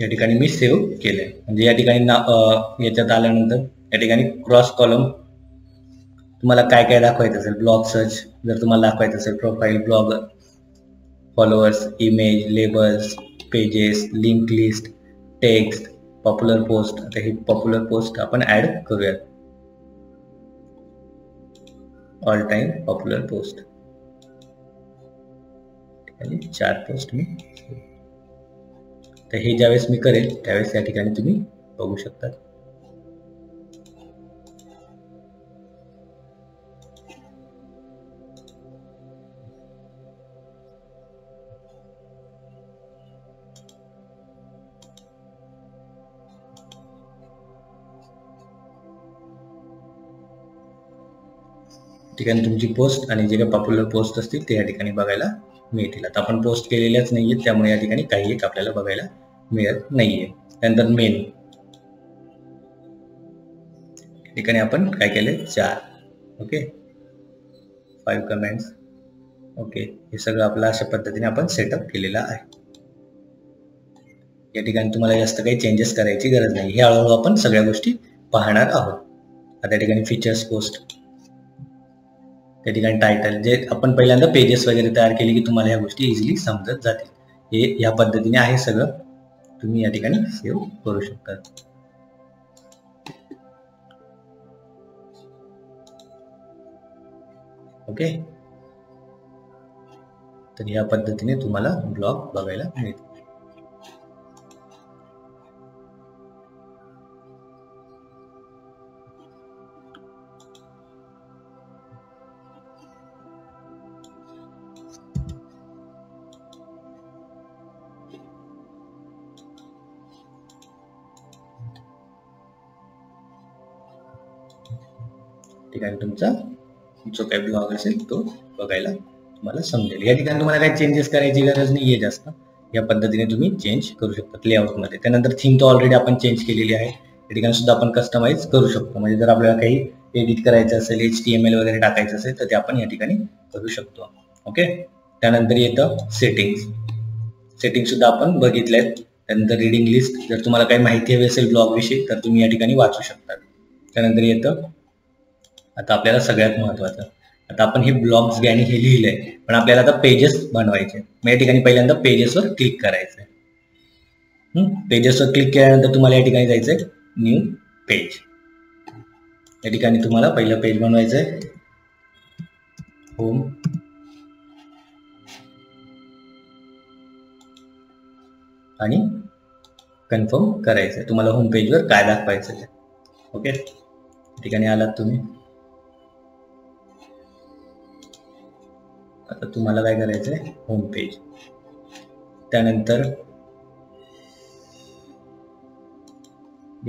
या ठिकाणी मी सेव्ह केलंय, म्हणजे या ठिकाणी याच्यात आल्यानंतर या ठिकाणी क्रॉस कॉलम तुम्हाला काय काय दाखवायचं असेल, ब्लॉग सर्च जर तुम्हाला दाखवायचं असेल, profile, blog, followers, image, labels, pages, link list, text, popular post. आता ही पॉप्युलर पोस्ट आपण ऍड करूयात, ऑल टाइम पॉप्युलर पोस्ट। चार पोस्ट मी, तर हे ज्यावेळेस मी करेल त्यावेळेस या ठिकाणी तुम्ही बघू शकता। ठिकाणी तुमची पोस्ट आणि जे काही पॉप्युलर पोस्ट असतील ते या ठिकाणी बघायला मिळतील। आता आपण पोस्ट केलेल्याच नाहीये त्यामुळे या ठिकाणी काही एक आपल्याला बघायला मिळत नाहीये। त्यानंतर मेन, या ठिकाणी आपण काय केले, चार। ओके, फाईव्ह कमेंट्स, ओके, हे सगळं आपला अशा पद्धतीने आपण सेटअप केलेला आहे। या ठिकाणी तुम्हाला जास्त काही चेंजेस करायची गरज नाही, हे हळूहळू आपण सगळ्या गोष्टी पाहणार आहोत। आता ठिकाणी फीचर्स पोस्ट, त्या ठिकाणी टायटल, जे आपण पहिल्यांदा पेजेस वगैरे तयार केले की तुम्हाला या गोष्टी इझिली समजत जातील। हे या पद्धतीने आहे सगळं, तुम्ही या ठिकाणी सेव्ह करू शकता। ओके, तर या पद्धतीने तुम्हाला ब्लॉग बघायला मिळेल। तुमचा जो काही ब्लॉग असेल तो बघायला तुम्हाला समजेल। या ठिकाणी तुम्हाला काही चेंजेस करायची गरज नाहीये जास्त, या पद्धतीने तुम्ही चेंज करू शकता लेआउट मध्ये। त्यानंतर थीम तो ऑलरेडी आपण चेंज केलेली आहे, या ठिकाणी सुद्धा आपण कस्टमाइज करू शकतो। म्हणजे जर आपल्याला काही एडिट करायचं असेल, एचटीएमएल वगैरे टाकायचं असेल तर ते आपण या ठिकाणी करू शकतो। ओके, त्यानंतर येतं सेटिंग्स, सेटिंग सुद्धा आपण बघितले आहेत। त्यानंतर रीडिंग लिस्ट, जर तुम्हाला काही माहिती हवी असेल ब्लॉग विषयी तर तुम्ही या ठिकाणी वाचू शकता। त्यानंतर येतं आता आपल्याला सगळ्यात महत्त्वाचं, आता आपण हे ब्लॉग्स घ्याने हे लिहिलंय पण आपल्याला आता पेजेस बनवायचे। मग या ठिकाणी पहिल्यांदा पेजेसवर क्लिक करायचं आहे। पेजेसवर क्लिक केल्यानंतर तुम्हाला या ठिकाणी जायचंय न्यू पेज, या ठिकाणी तुम्हाला पहिलं पेज बनवायचं आहे होम। आणि कन्फर्म करायचं आहे तुम्हाला होम पेजवर काय दाखवायचं आहे। ओके, या ठिकाणी आलात तुम्ही, आता तुम्हाला काय करायचं आहे होम पेज। त्यानंतर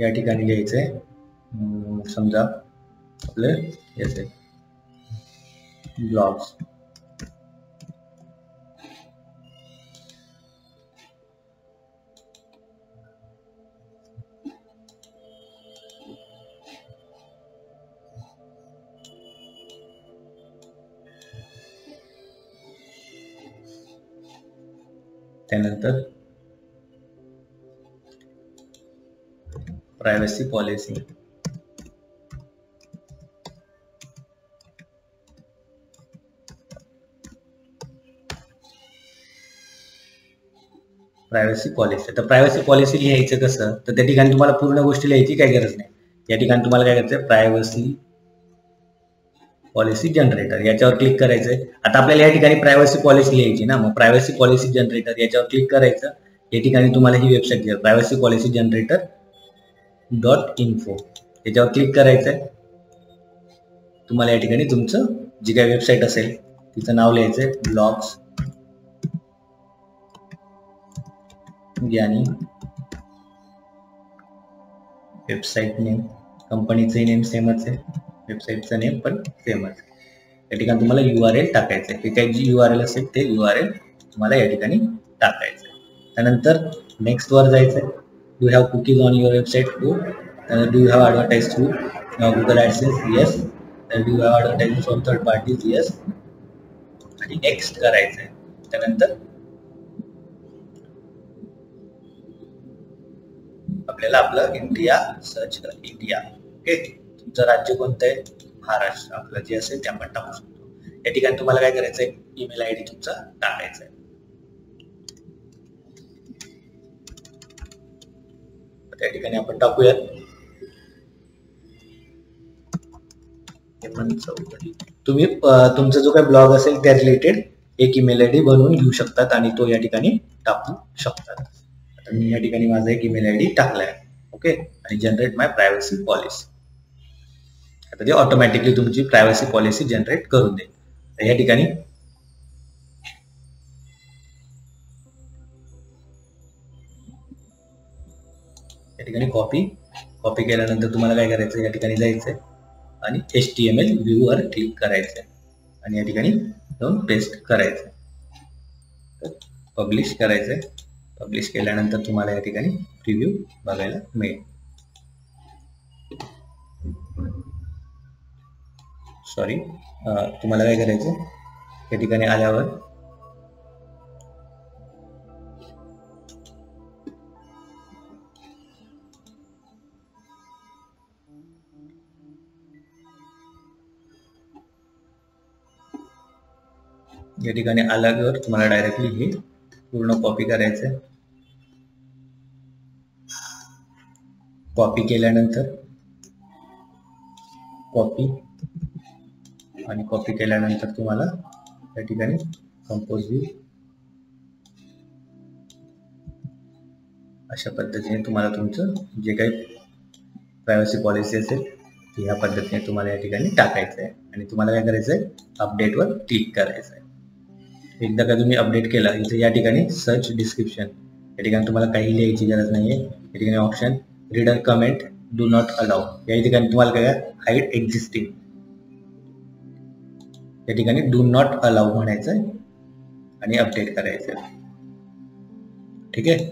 या ठिकाणी घ्यायचंय समजा आपले याचे ब्लॉग्स, त्यानंतर प्रायव्हसी पॉलिसी, प्रायव्हसी पॉलिसी। तर प्रायव्हसी पॉलिसी लिहायचं कसं, तर त्या ठिकाणी तुम्हाला पूर्ण गोष्टी लिहायची काही गरज नाही। या ठिकाणी तुम्हाला काय करायचं, प्रायव्हसी पॉलिसी जनरेटर याच्यावर क्लिक करायचंय। आता आपल्याला या ठिकाणी प्रायव्हसी पॉलिसी लिहायची ना, मग प्रायव्हसी पॉलिसी जनरेटर याच्यावर क्लिक करायचं। या ठिकाणी तुम्हाला ही वेबसाईट घ्या, privacy policy generator dot info, याच्यावर क्लिक करायचंय। तुम्हाला या ठिकाणी तुमचं जी काही वेबसाईट असेल तिचं नाव लिहायचंय, ब्लॉग्स ज्ञानी, वेबसाईट नेम, कंपनीचंही नेम सेमच आहे, वेबसाइटचं नेम पण सेमच। या ठिकाणी तुम्हाला यू आर एल टाकायचं आहे, काही जी यू आर एल असेल ते यू आर एल तुम्हाला या ठिकाणी टाकायचं आहे। त्यानंतर नेक्स्टवर जायचं आहे, do have cookies on your website, do त्यानंतर do have advertise through Google AdSense, yes, do have advertise from third parties, yes, आणि नेक्स्ट करायचं आहे। त्यानंतर आपल्याला आपलं इंडिया सर्च करा, इंडिया, ओके, तुमचं राज्य कोणतं आहे, महाराष्ट्र, आपलं जे असेल ते आपण टाकू शकतो। या ठिकाणी तुम्हाला काय करायचं आहे, ईमेल आयडी तुमचा टाकायचा आहे। त्या ठिकाणी आपण टाकूयात हेमंत चौधरी। तुम्ही तुमचा जो काही ब्लॉग असेल त्या रिलेटेड एक ईमेल आयडी बनवून घेऊ शकतात आणि तो या ठिकाणी टाकू शकतात। आता मी या ठिकाणी माझा एक ईमेल आयडी टाकलाय, ओके, आणि जनरेट माय प्रायव्हसी पॉलिसी, आता ते ऑटोमॅटिकली तुमची प्रायव्हसी पॉलिसी जनरेट करून देईल। या ठिकाणी या ठिकाणी कॉपी कॉपी केल्यानंतर तुम्हाला काय करायचं, या ठिकाणी जायचंय आणि H T M L view वर क्लिक करायचंय आणि या ठिकाणी जाऊन पेस्ट करायचंय, पब्लिश करायचंय। पब्लिश केल्यानंतर तुम्हाला या ठिकाणी रिव्ह्यू बघायला मिळेल, सॉरी तुम्हाला काय करायचं त्या ठिकाणी आल्यावर या ठिकाणी आल्यावर तुम्हाला डायरेक्टली हे पूर्ण कॉपी करायचं आहे। कॉपी केल्यानंतर कॉपी आणि कॉपी केल्यानंतर तुम्हाला या ठिकाणी कंपोज व्ह्यू अशा पद्धतीने तुम्हाला तुमचं जे काही प्रायव्हसी पॉलिसी असेल ती ह्या पद्धतीने तुम्हाला या ठिकाणी टाकायचं आहे आणि तुम्हाला काय करायचं आहे अपडेटवर क्लिक करायचं आहे। एकदा का तुम्ही अपडेट केला इथे या ठिकाणी सर्च डिस्क्रिप्शन या ठिकाणी तुम्हाला काही लिहायची गरज नाहीये। या ठिकाणी option reader comment do not allow या ठिकाणी तुम्हाला काय हाईड एक्झिस्टिंग या ठिकाणी डू नॉट अलाउ म्हणायचं आणि अपडेट करायचं। ठीक आहे,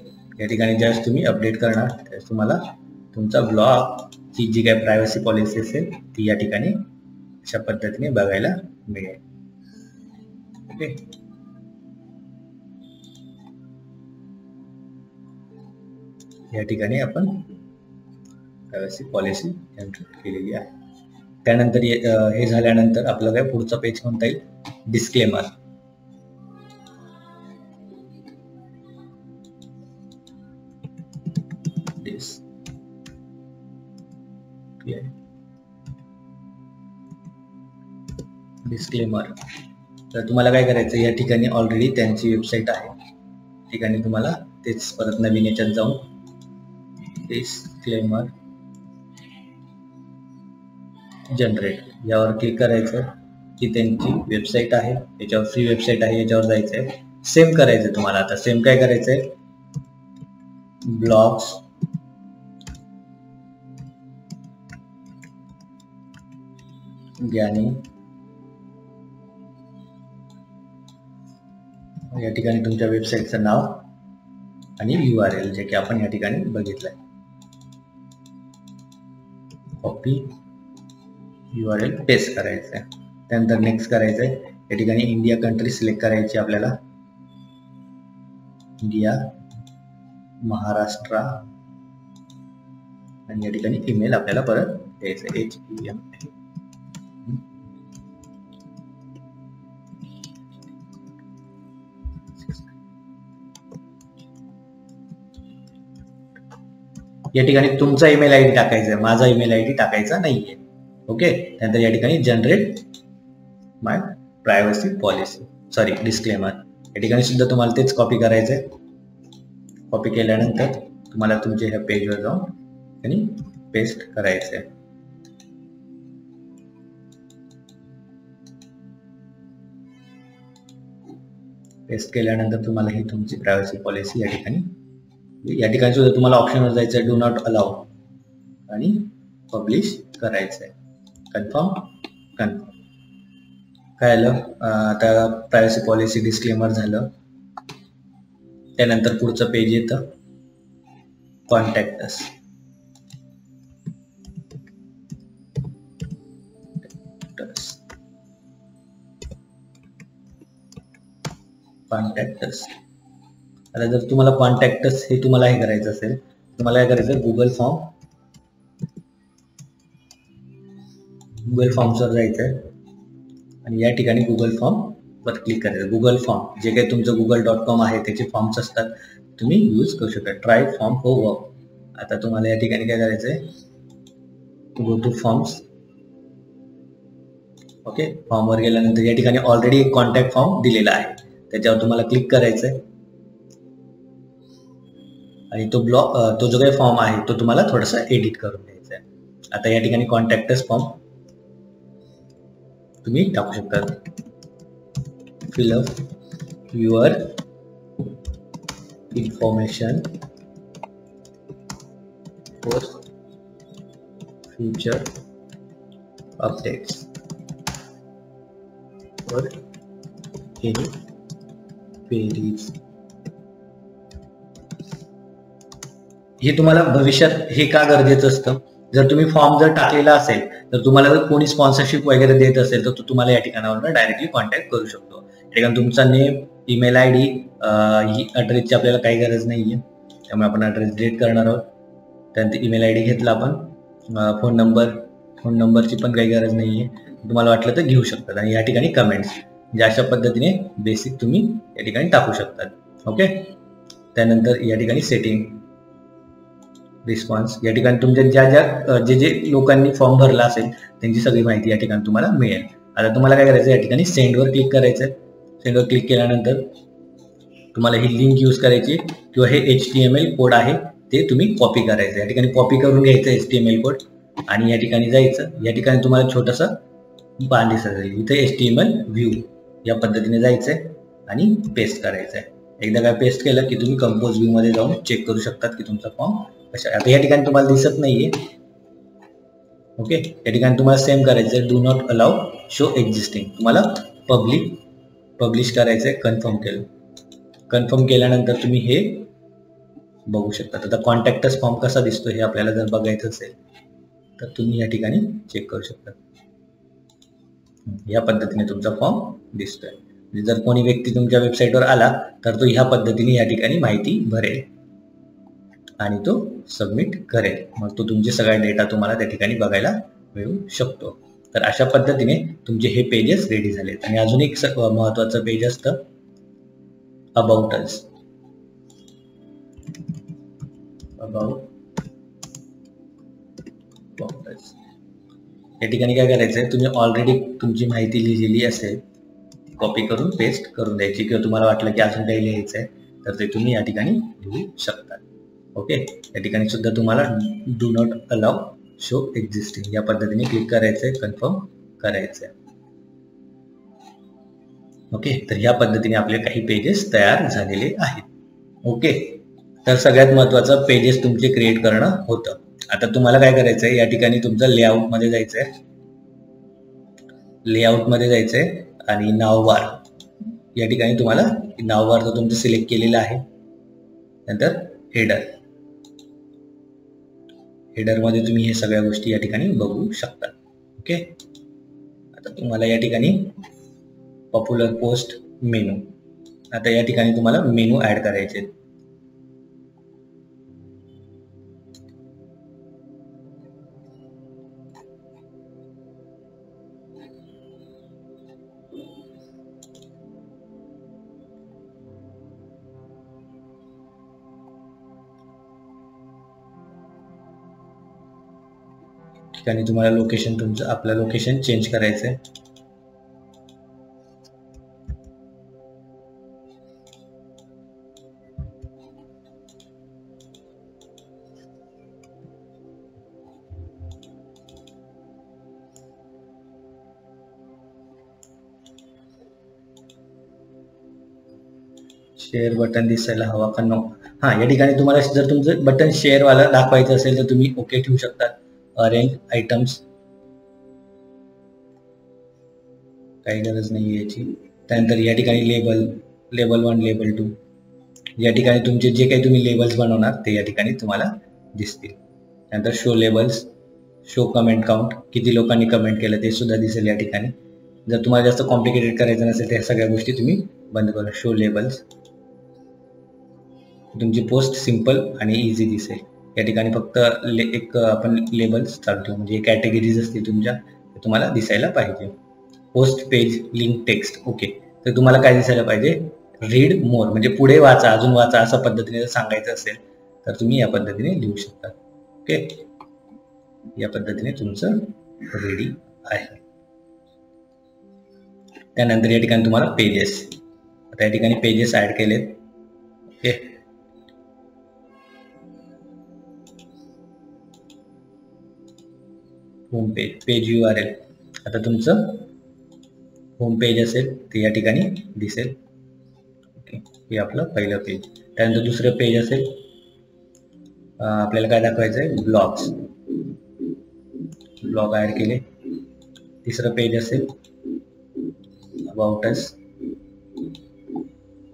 या ठिकाणी जस्ट तुम्ही अपडेट करणार त्यास तुम्हाला तुमचा ब्लॉग ची जी काय प्रायव्हसी पॉलिसी असेल ती या ठिकाणी अशा पद्धतीने बघायला मिळेल। ओके, या ठिकाणी आपण प्रायव्हसी पॉलिसी एंट्री केलेली आहे। त्यानंतर हे झाल्यानंतर आपल्याला पुढचा पेज कोणता येईल डिस्क्लेमर। डिस्क्लेमर तर तुम्हाला काय करायचं या ठिकाणी ऑलरेडी त्यांची वेबसाईट आहे ठिकाणी तुम्हाला तेच परत नवीन याच्यात जाऊन डिस्क्लेमर जनरेट यावर क्लिक करायचं की त्यांची वेबसाईट आहे याच्यावर फ्री वेबसाईट आहे याच्यावर जायचं आहे। सेम करायचं तुम्हाला आता सेम काय करायचं आहे ब्लॉग्स ज्ञानी या ठिकाणी तुमच्या वेबसाईटचं नाव आणि यू आर एल जे की आपण या ठिकाणी बघितलंय। Copy U R L paste करायचं आहे त्यानंतर नेक्स्ट करायचं आहे। या ठिकाणी इंडिया कंट्री सिलेक्ट करायची आपल्याला इंडिया महाराष्ट्र आणि या ठिकाणी ईमेल आपल्याला परत द्यायचा आहे एच ई एम एल। या ठिकाणी तुमचा ईमेल आय डी टाकायचा आहे माझा ईमेल आय डी टाकायचा नाहीये। ओके, त्यानंतर या ठिकाणी generate my privacy policy sorry disclaimer या ठिकाणी सुद्धा तुम्हाला तेच कॉपी करायचं आहे। कॉपी केल्यानंतर तुम्हाला तुमच्या ह्या पेजवर जाऊन आणि पेस्ट करायचं आहे। पेस्ट केल्यानंतर तुम्हाला ही तुमची प्रायव्हसी पॉलिसी या ठिकाणी या ठिकाणी सुद्धा तुम्हाला ऑप्शनवर जायचं आहे डू नॉट अलाउ आणि पब्लिश करायचं आहे। कन्फर्म कन्फर्म काय झालं आता प्रायव्हसी पॉलिसी डिस्क्लेमर झालं। त्यानंतर पुढचं पेज येतं कॉन्टॅक्ट अस। कॉन्टॅक्ट अस आता जर तुम्हाला कॉन्टॅक्ट अस हे तुम्हाला हे करायचं असेल तुम्हाला काय करायचं गुगल फॉर्म गुगल फॉर्म्सवर जायचं आहे आणि या ठिकाणी गुगल फॉर्मवर क्लिक करायचं। गुगल फॉर्म जे काही तुमचं गुगल डॉट कॉम आहे त्याचे फॉर्म्स असतात तुम्ही यूज करू शकता। ट्राय फॉर्म हो वर्क आता तुम्हाला या ठिकाणी काय करायचं आहे गो टू फॉर्म्स। ओके, फॉर्मवर गेल्यानंतर या ठिकाणी ऑलरेडी एक कॉन्टॅक्ट फॉर्म दिलेला आहे त्याच्यावर तुम्हाला क्लिक करायचं आहे आणि तो ब्लॉक तो जो काही फॉर्म आहे तो तुम्हाला थोडासा एडिट करून द्यायचा आहे। आता या ठिकाणी कॉन्टॅक्टस फॉर्म तुम्ही टाकू शकता fill up your information for future updates for any queries हे तुम्हाला भविष्यात हे का गरजेचं असतं जर तुम्ही फॉर्म जर टाकलेला असेल तर तुम्हाला जर कोणी स्पॉन्सरशिप वगैरे देत असेल तर तो तुम्हाला या ठिकाणावर डायरेक्टली कॉन्टॅक्ट करू शकतो। एकदम तुमचा नेम, ईमेल आय डी, ही ॲड्रेसची आपल्याला काही गरज नाही आहे, त्यामुळे आपण ॲड्रेस डिलीट करणार आहोत. त्यानंतर ईमेल आय डी घेतला आपण, फोन नंबर, फोन नंबरची पण काही गरज नाही आहे, तुम्हाला वाटलं तर घेऊ शकतात. आणि या ठिकाणी कमेंट्स, म्हणजे अशा पद्धतीने बेसिक तुम्ही या ठिकाणी टाकू शकतात. ओके, त्यानंतर या ठिकाणी सेटिंग, रिस्पॉन्स, या ठिकाणी तुमच्या ज्या ज्या जे जे लोकांनी फॉर्म भरला असेल त्यांची सगळी माहिती या ठिकाणी तुम्हाला मिळेल. आता तुम्हाला काय करायचं, या ठिकाणी सेंडवर क्लिक करायचं. सेंडवर क्लिक केल्यानंतर तुम्हाला ही लिंक यूज करायची, किंवा हे H T M L code आहे ते तुम्ही कॉपी करायचं. या ठिकाणी कॉपी करून घ्यायचं H T M L code, आणि या ठिकाणी जायचं. या ठिकाणी तुम्हाला छोटंसं बाण दिसत जाईल, इथे H T M L view या पद्धतीने जायचं आहे आणि पेस्ट करायचं आहे. एकदा काय पेस्ट केलं की तुम्ही कंपोज व्ह्यूमध्ये जाऊन चेक करू शकतात की तुमचा फॉर्म कशा. आता या ठिकाणी तुम्हाला दिसत नाहीये. ओके, या ठिकाणी तुम्हाला सेम करायचं आहे, do not allow show existing, तुम्हाला पब्लिक पब्लिश करायचं आहे. कन्फर्म केलं, कन्फर्म केल्यानंतर तुम्ही हे बघू शकता. आता कॉन्टॅक्टस फॉर्म कसा दिसतो हे आपल्याला जर बघायचं असेल तर तुम्ही या ठिकाणी चेक करू शकता. या पद्धतीने तुमचा फॉर्म दिसतोय. जर कोणी व्यक्ती तुमच्या वेबसाईटवर आला तर तो ह्या पद्धतीने या ठिकाणी माहिती भरेल आणि तो सबमिट करेल. मग तो तुमचे सगळा डेटा तुम्हाला त्या ठिकाणी बघायला मिळू शकतो. तर अशा पद्धतीने तुमचे हे पेजेस रेडी झालेत. आणि अजून एक महत्त्वाचं पेज असतं अबाउट अस, अबाउट अस. या ठिकाणी काय करायचं आहे, तुम्ही ऑलरेडी तुमची माहिती लिहिलेली असेल कॉपी करून पेस्ट करून द्यायची, किंवा तुम्हाला वाटलं की अजून काही लिहायचं आहे तर ते तुम्ही या ठिकाणी लिहू शकता. ओके, या ठिकाणी सुद्धा तुम्हाला do not allow show existing या पद्धतीने क्लिक करायचं आहे, कन्फर्म करायचं आहे. ओके, तर या पद्धतीने आपले काही पेजेस तयार झालेले आहेत. ओके, तर सगळ्यात महत्त्वाचं पेजेस तुमचे क्रिएट करणं होतं. आता तुम्हाला काय करायचं आहे, या ठिकाणी तुमचं लेआउटमध्ये जायचं आहे, लेआउटमध्ये जायचं आहे आणि नावबार, या ठिकाणी तुम्हाला नावबार तर तुमचं सिलेक्ट केलेलं आहे. नंतर हेडर, हेडरमध्ये तुम्ही हे सगळ्या गोष्टी या ठिकाणी बघू शकता. ओके, आता तुम्हाला या ठिकाणी पॉप्युलर पोस्ट, मेनू, आता या ठिकाणी तुम्हाला मेनू ऍड करायचे. ठिकाणी तुम्हाला लोकेशन, तुमचं आपलं लोकेशन चेंज करायचं आहे. शेअर बटन दिसायला हवा का नो, हा, या ठिकाणी तुम्हाला जर तुमचं बटन शेअरवाला दाखवायचं असेल तर तुम्ही ओके ठेवू शकता. अरेंज आयटम्स, काही गरज नाही याची. त्यानंतर या ठिकाणी label, label one, label two, या ठिकाणी तुमचे जे काही तुम्ही लेबल्स बनवणार ते या ठिकाणी तुम्हाला दिसतील. त्यानंतर show labels, show comment count, किती लोकांनी कमेंट केलं ते सुद्धा दिसेल या ठिकाणी. जर तुम्हाला जास्त कॉम्प्लिकेटेड करायचं नसेल तर ह्या सगळ्या गोष्टी तुम्ही बंद करा. शो लेबल्स, तुमची पोस्ट सिंपल आणि इझी दिसेल. या ठिकाणी फक्त ले एक आपण लेबल्स चालतो, म्हणजे कॅटेगरीज असतील तुमच्या, तुम्हाला दिसायला पाहिजे. Post page, link, text. Okay, तर तुम्हाला काय दिसायला पाहिजे, रीड मोर, म्हणजे पुढे वाचा, अजून वाचा अशा पद्धतीने जर सांगायचं असेल तर तुम्ही या पद्धतीने लिहू शकता. ओके, या पद्धतीने तुमचं रेडी आहे. त्यानंतर या ठिकाणी तुम्हाला पेजेस, आता या ठिकाणी पेजेस ॲड केलेत. Okay, home page, page U R L, आता तुमचं होम पेज असेल ते या ठिकाणी दिसेल. ओके, हे आपलं पहिलं पेज. त्यानंतर दुसरं पेज असेल, आपल्याला काय दाखवायचं आहे, ब्लॉग्स, ब्लॉग ॲड केले. तिसरं पेज असेल अबाउट अस.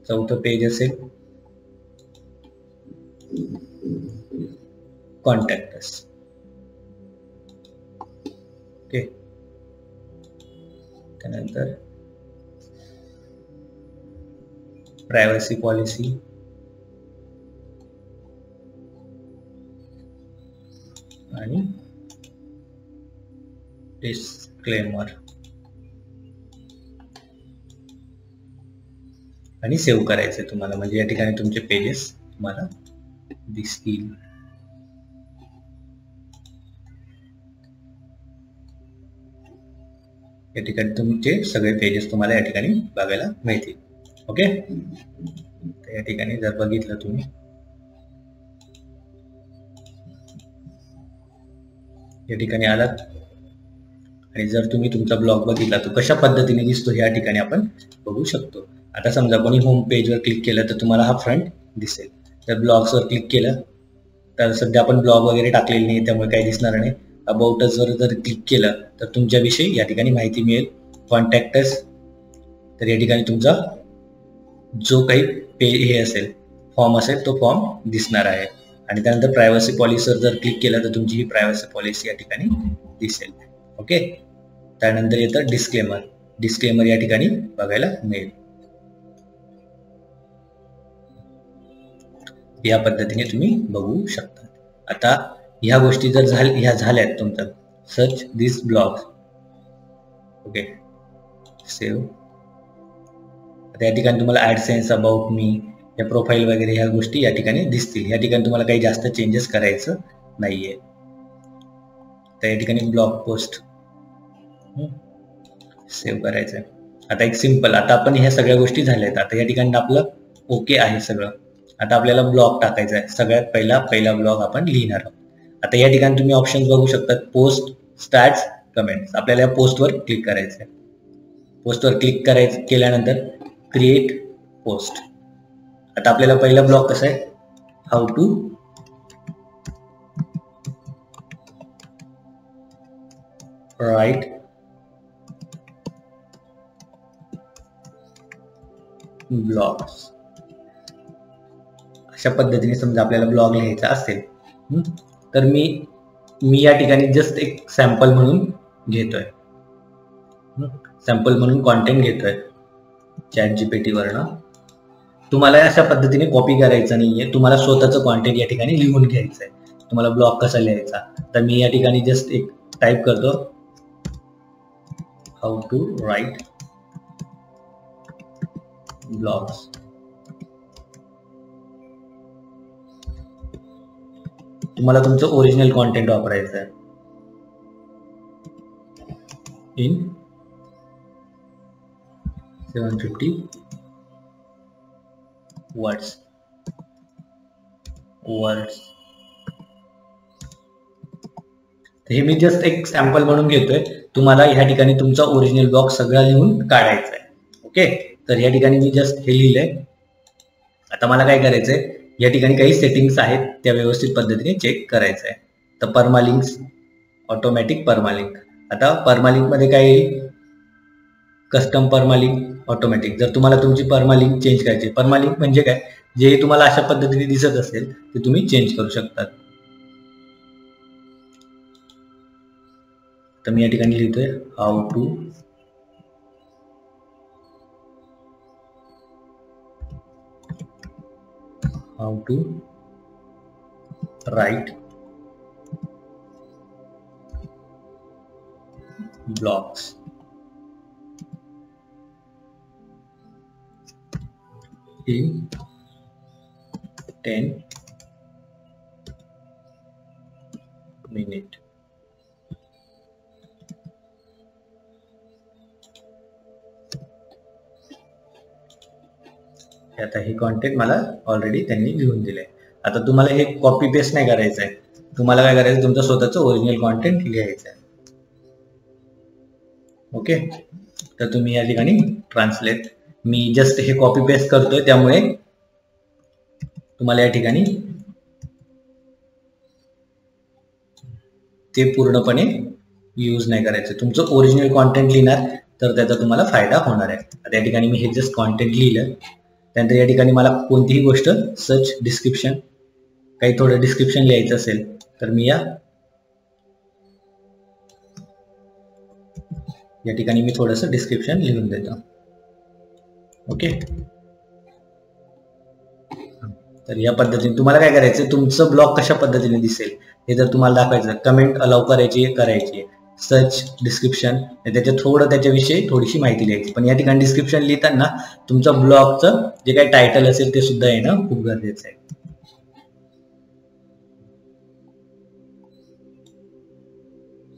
चौथं पेज असेल कॉन्टॅक्ट अस. ओके, त्यानंतर प्राइवेसी पॉलिसी, आणि डिस्क्लेमर, आणि सेव्ह करायचे तुम्हाला, म्हणजे या ठिकाणी तुमचे पेजेस तुम्हाला दिसतील। या ठिकाणी तुमचे सगळे पेजेस तुम्हाला या ठिकाणी बघायला मिळतील। ओके, या ठिकाणी जर बघितलं तुम्ही या ठिकाणी आलात आणि जर तुम्ही तुमचा ब्लॉग बघितला तो कशा पद्धतीने दिसतो या ठिकाणी आपण बघू शकतो। आता समजा कोणी होम पेजवर क्लिक केलं तर तुम्हाला हा फ्रंट दिसेल, तर ब्लॉग्सवर क्लिक केलं तर सध्या आपण ब्लॉग वगैरे टाकलेली नाही त्यामुळे काही दिसणार नाही। अबाउट अस वर जर क्लिक केलं तर तुमच्याविषयी या ठिकाणी माहिती मिळेल, कॉन्टॅक्ट अस, तर या ठिकाणी तुमचा जो काही पे हे असेल फॉर्म असेल तो फॉर्म दिसणार आहे। आणि त्यानंतर प्रायव्हसी पॉलिसीवर जर क्लिक केलं तर तुमची ही प्रायव्हसी पॉलिसी या ठिकाणी दिसेल। ओके, त्यानंतर येतं डिस्क्लेमर, डिस्क्लेमर या ठिकाणी बघायला मिळेल। या पद्धतीने तुम्ही बघू शकता। आता ह्या गोष्टी जर ह्या झाल्या तुमचं search this blog, okay save, आता या ठिकाणी तुम्हाला ॲडसेन्स, अबाउट मी, या प्रोफाईल वगैरे ह्या गोष्टी या ठिकाणी दिसतील। या ठिकाणी तुम्हाला काही जास्त चेंजेस करायचं नाहीये। तर या ठिकाणी ब्लॉग पोस्ट सेव्ह करायचं आहे। आता एक सिंपल, आता आपण ह्या सगळ्या गोष्टी झाल्यात, आता या ठिकाणी आपलं ओके आहे सगळं। आता आपल्याला ब्लॉग टाकायचा आहे, सगळ्यात पहिला पहिला ब्लॉग आपण लिहिणार आहोत। आता या ठिकाणी तुम्ही ऑप्शन्स बघू शकता, पोस्ट, स्टॅट्स, कमेंट्स। आपल्याला या पोस्टवर क्लिक करायचं आहे। पोस्टवर क्लिक करायचं केल्यानंतर क्रिएट पोस्ट। आता आपल्याला पहिला ब्लॉग कसा आहे, हाऊ टू राईट ब्लॉग्स, अशा पद्धतीने समजा आपल्याला ब्लॉग लिहायचा असेल तर मी मी या ठिकाणी जस्ट एक सॅम्पल म्हणून घेतोय, सॅम्पल म्हणून कॉन्टेंट घेतोय चॅट जीपीटी वरनं। तुम्हाला अशा पद्धतीने कॉपी करायचं नाहीये, तुम्हाला स्वतःचं कॉन्टेंट या ठिकाणी लिहून घ्यायचं आहे। तुम्हाला ब्लॉग कसा लिहायचा, तर मी या ठिकाणी जस्ट एक टाईप करतो, हाऊ टू राईट ब्लॉग्स। तुम्हाला तुमचं ओरिजिनल कॉन्टेंट वापरायचं आहे in seven fifty words words. हे मी जस्ट एक सॅम्पल म्हणून घेतोय, तुम्हाला या ठिकाणी तुमचा ओरिजिनल ब्लॉग सगळा लिहून काढायचा आहे। ओके, तर या ठिकाणी मी जस्ट हे लिहिलंय। आता मला काय करायचंय, या ठिकाणी काही सेटिंग्स आहेत त्या व्यवस्थित पद्धतीने चेक करायचं आहे। तर परमालिंक्स, ऑटोमॅटिक परमालिंक। आता परमालिंकमध्ये काय येईल, कस्टम परमालिंक, ऑटोमॅटिक। जर तुम्हाला तुमची परमालिंक चेंज करायची, परमालिंक म्हणजे काय, जे तुम्हाला अशा पद्धतीने दिसत असेल ते तुम्ही चेंज करू शकतात। तर मी या ठिकाणी लिहितोय how to how to write blogs। in ten minutes। आता हे कॉन्टेंट मला ऑलरेडी त्यांनी लिहून दिले। आता तुम्हाला हे कॉपी पेस्ट नाही करायचं आहे, तुम्हाला काय करायचं, तुमचं स्वतःचं ओरिजिनल कॉन्टेंट लिहायचं आहे। ओके, तर तुम्ही या ठिकाणी ट्रान्सलेट, मी जस्ट हे कॉपी पेस्ट करतोय त्यामुळे तुम्हाला या ठिकाणी ते पूर्णपणे यूज नाही करायचं। तुमचं ओरिजिनल कॉन्टेंट लिहिणार तर त्याचा तुम्हाला फायदा होणार आहे। आता या ठिकाणी मी हे जस्ट कॉन्टेंट लिहिलं, त्यानंतर या ठिकाणी मला कोणतीही गोष्ट सर्च, डिस्क्रिप्शन, काही थोडं डिस्क्रिप्शन लिहायचं असेल तर मी या या ठिकाणी मी थोडंसं डिस्क्रिप्शन लिहून देतो। ओके, तर या पद्धतीने तुम्हाला काय करायचं, तुमचं ब्लॉग कशा पद्धतीने दिसेल हे जर तुम्हाला दाखवायचं, कमेंट अलाव करायची करायची सर्च डिस्क्रिप्शन त्याच्या थोडं त्याच्याविषयी थोडीशी माहिती लिहायची. पण या ठिकाणी डिस्क्रिप्शन लिहिताना तुमचा ब्लॉगचं जे काही टायटल असेल ते सुद्धा येणं खूप गरजेचं आहे.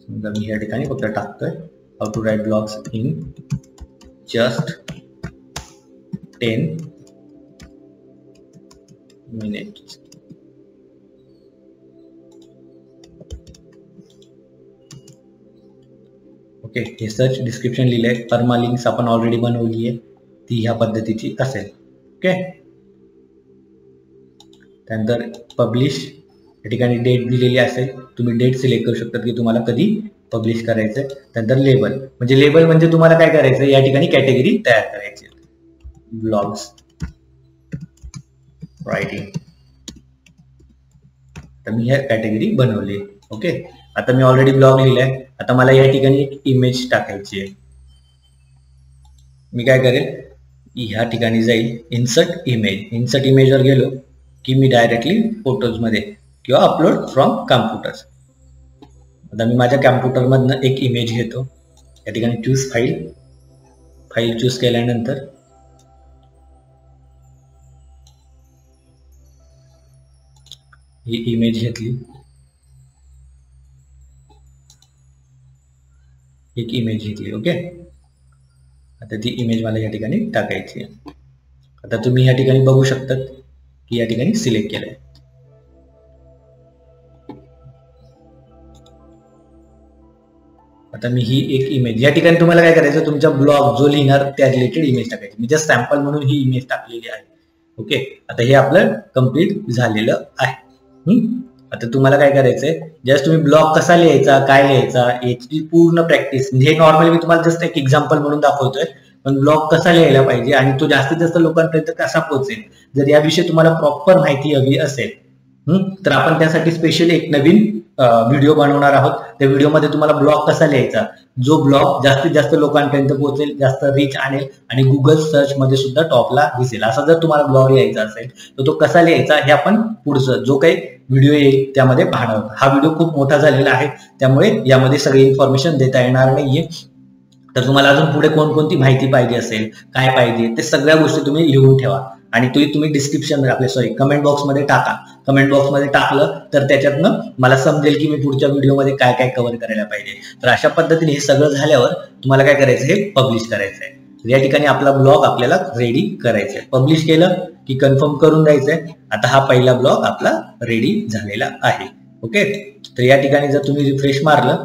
समजा मी या ठिकाणी फक्त टाकतोय how to write blogs in just ten minutes. Okay, हे सर्च डिस्क्रिप्शन लिहिलंय, परमा लिंक्स आपण ऑलरेडी बनवली आहे ती ह्या पद्धतीची असेल. ओके, त्यानंतर पब्लिश या ठिकाणी डेट दिलेली असेल, तुम्ही डेट सिलेक्ट करू शकता की तुम्हाला कधी पब्लिश करायचं आहे. त्यानंतर लेबल म्हणजे लेबल म्हणजे तुम्हाला काय करायचं, या ठिकाणी कॅटेगरी तयार करायची, ब्लॉग्स रायटिंग, तर मी ह्या कॅटेगरी बनवली. ओके, आता मी ऑलरेडी ब्लॉग लिहिलाय, आता मला या ठिकाणी एक इमेज टाकायची आहे. मी काय करेल, ह्या ठिकाणी जाईल इन्सर्ट इमेज, इन्सर्ट इमेजवर गेलो की मी डायरेक्टली फोटोजमध्ये किंवा अपलोड फ्रॉम कॉम्प्युटर्स. आता मी माझ्या कॉम्प्युटरमधनं एक इमेज घेतो, या ठिकाणी चूज फाईल, फाईल चूज केल्यानंतर ही इमेज घेतली, एक इमेज घेतली. ओके, आता ती इमेज मला या ठिकाणी टाकायची आहे. आता तुम्ही या ठिकाणी बघू शकतात की या ठिकाणी सिलेक्ट केलंय. आता मी ही एक इमेज या ठिकाणी तुम्हाला काय करायचं, तुमचा ब्लॉग जो लिहिणार त्या रिलेटेड इमेज टाकायची. मी जस्ट सॅम्पल म्हणून ही इमेज टाकलेली आहे. ओके, आता हे आपलं कंप्लीट झालेलं आहे. आता तुम्हाला काय करायचंय, जस्ट तुम्ही ब्लॉग कसा लिहायचा काय लिहायचा याची पूर्ण प्रॅक्टिस, हे नॉर्मली मी तुम्हाला जस्ट एक एक्झाम्पल म्हणून दाखवतोय, पण ब्लॉग कसा लिहायला पाहिजे आणि तो जास्तीत जास्त लोकांपर्यंत कसा पोहोचेल जर याविषयी तुम्हाला प्रॉपर माहिती हवी असेल तर आपण त्यासाठी स्पेशली एक नवीन व्हिडिओ बनवणार आहोत. त्या व्हिडिओमध्ये तुम्हाला ब्लॉग कसा लिहायचा जो ब्लॉग जास्तीत जास्त लोकांपर्यंत पोहोचेल, जास्त रीच आणेल आणि गुगल सर्च मध्ये सुद्धा टॉपला दिसेल, असा जर तुम्हाला ब्लॉग लिहायचा असेल तर तो कसा लिहायचा हे आपण पुढचं जो काही व्हिडिओ येईल त्यामध्ये पाहणार आहोत. हा व्हिडिओ खूप मोठा झालेला आहे त्यामुळे यामध्ये सगळी इन्फॉर्मेशन देता येणार नाहीये, तर तुम्हाला अजून पुढे कोणकोणती माहिती पाहिजे असेल काय पाहिजे ते सगळ्या गोष्टी तुम्ही लिहून ठेवा आणि तो तुम्ही डिस्क्रिप्शन आपले सॉरी कमेंट बॉक्समध्ये टाका. कमेंट बॉक्समध्ये टाकलं तर त्याच्यातनं मला समजेल की मी पुढच्या व्हिडिओमध्ये काय काय कव्हर करायला पाहिजे. तर अशा पद्धतीने हे सगळं झाल्यावर तुम्हाला काय करायचं, हे पब्लिश करायचं आहे. या ठिकाणी आपला ब्लॉग आपल्याला रेडी करायचा आहे. पब्लिश केलं की कन्फर्म करून द्यायचंय. आता हा पहिला ब्लॉग आपला रेडी झालेला आहे. ओके, तर या ठिकाणी जर तुम्ही रिफ्रेश मारलं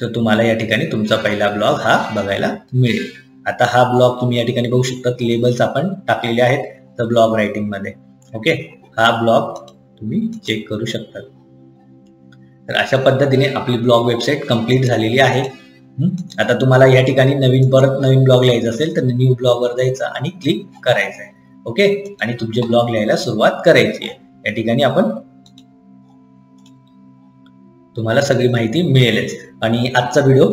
तर तुम्हाला या ठिकाणी तुमचा पहिला ब्लॉग हा बघायला मिळेल. आता हा ब्लॉग तुम्ही या ठिकाणी बघू शकता, लेबल्स आपण टाकलेले आहेत तर ब्लॉग रायटिंग मध्ये. ओके, हा ब्लॉग तुम्ही चेक करू शकता. तर अशा पद्धतीने आपली ब्लॉग वेबसाईट कंप्लीट झालेली आहे. आता तुम्हाला या ठिकाणी नवीन परत नवीन ब्लॉग लिहायचा असेल तर न्यू ब्लॉगवर जायचा आणि क्लिक करायचं आहे. ओके, आणि तुमचे ब्लॉग लिहायला सुरुवात करायची आहे. या ठिकाणी आपण तुम्हाला सगळी माहिती मिळेलच. आणि आजचा व्हिडिओ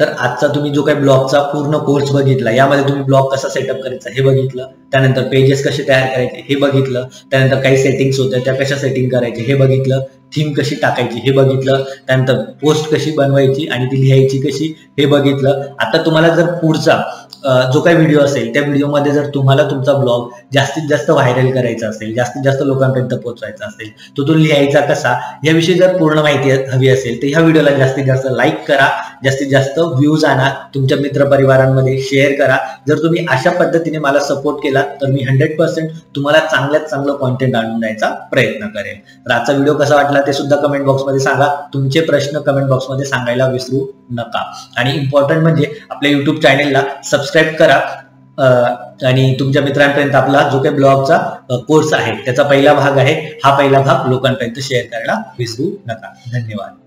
तर आजचा तुम्ही जो काही ब्लॉगचा पूर्ण कोर्स बघितला, यामध्ये तुम्ही ब्लॉग कसा सेटअप करायचा हे बघितलं, त्यानंतर पेजेस कसे तयार करायचे हे बघितलं, त्यानंतर काही सेटिंग्स होत्या त्या कशा सेटिंग करायचे हे बघितलं, थीम कशी टाकायची हे बघितलं, त्यानंतर पोस्ट कशी बनवायची आणि ती लिहायची कशी हे बघितलं. आता तुम्हाला जर पुढचा जो काही व्हिडिओ असेल त्या व्हिडिओमध्ये जर तुम्हाला तुमचा ब्लॉग जास्तीत जास्त व्हायरल करायचा असेल, जास्तीत जास्त लोकांपर्यंत पोहोचवायचा असेल तो तो लिहायचा कसा याविषयी जर पूर्ण माहिती हवी असेल तर ह्या व्हिडिओला जास्तीत जास्त लाईक करा, जास्तीत जास्त व्ह्यूज आणा, तुमच्या मित्रपरिवारांमध्ये शेअर करा. जर तुम्ही अशा पद्धतीने मला सपोर्ट केला तर मी हंड्रेड पर्सेंट तुम्हाला चांगल्यात चांगलं कॉन्टेंट आणून द्यायचा प्रयत्न करेन. तर आजचा व्हिडिओ कसा वाटला ते सुद्धा कमेंट बॉक्समध्ये सांगा. तुमचे प्रश्न कमेंट बॉक्समध्ये सांगायला विसरू नका. आणि इम्पॉर्टंट म्हणजे आपल्या युट्यूब चॅनेलला सबस्क्राईब सबस्क्राइब करा आणि तुमच्या मित्रांपर्यंत आपला जो काही ब्लॉगचा कोर्स आहे त्याचा पहिला भाग आहे हा पहिला भाग लोकांपर्यंत शेअर करायला विसरू नका. धन्यवाद.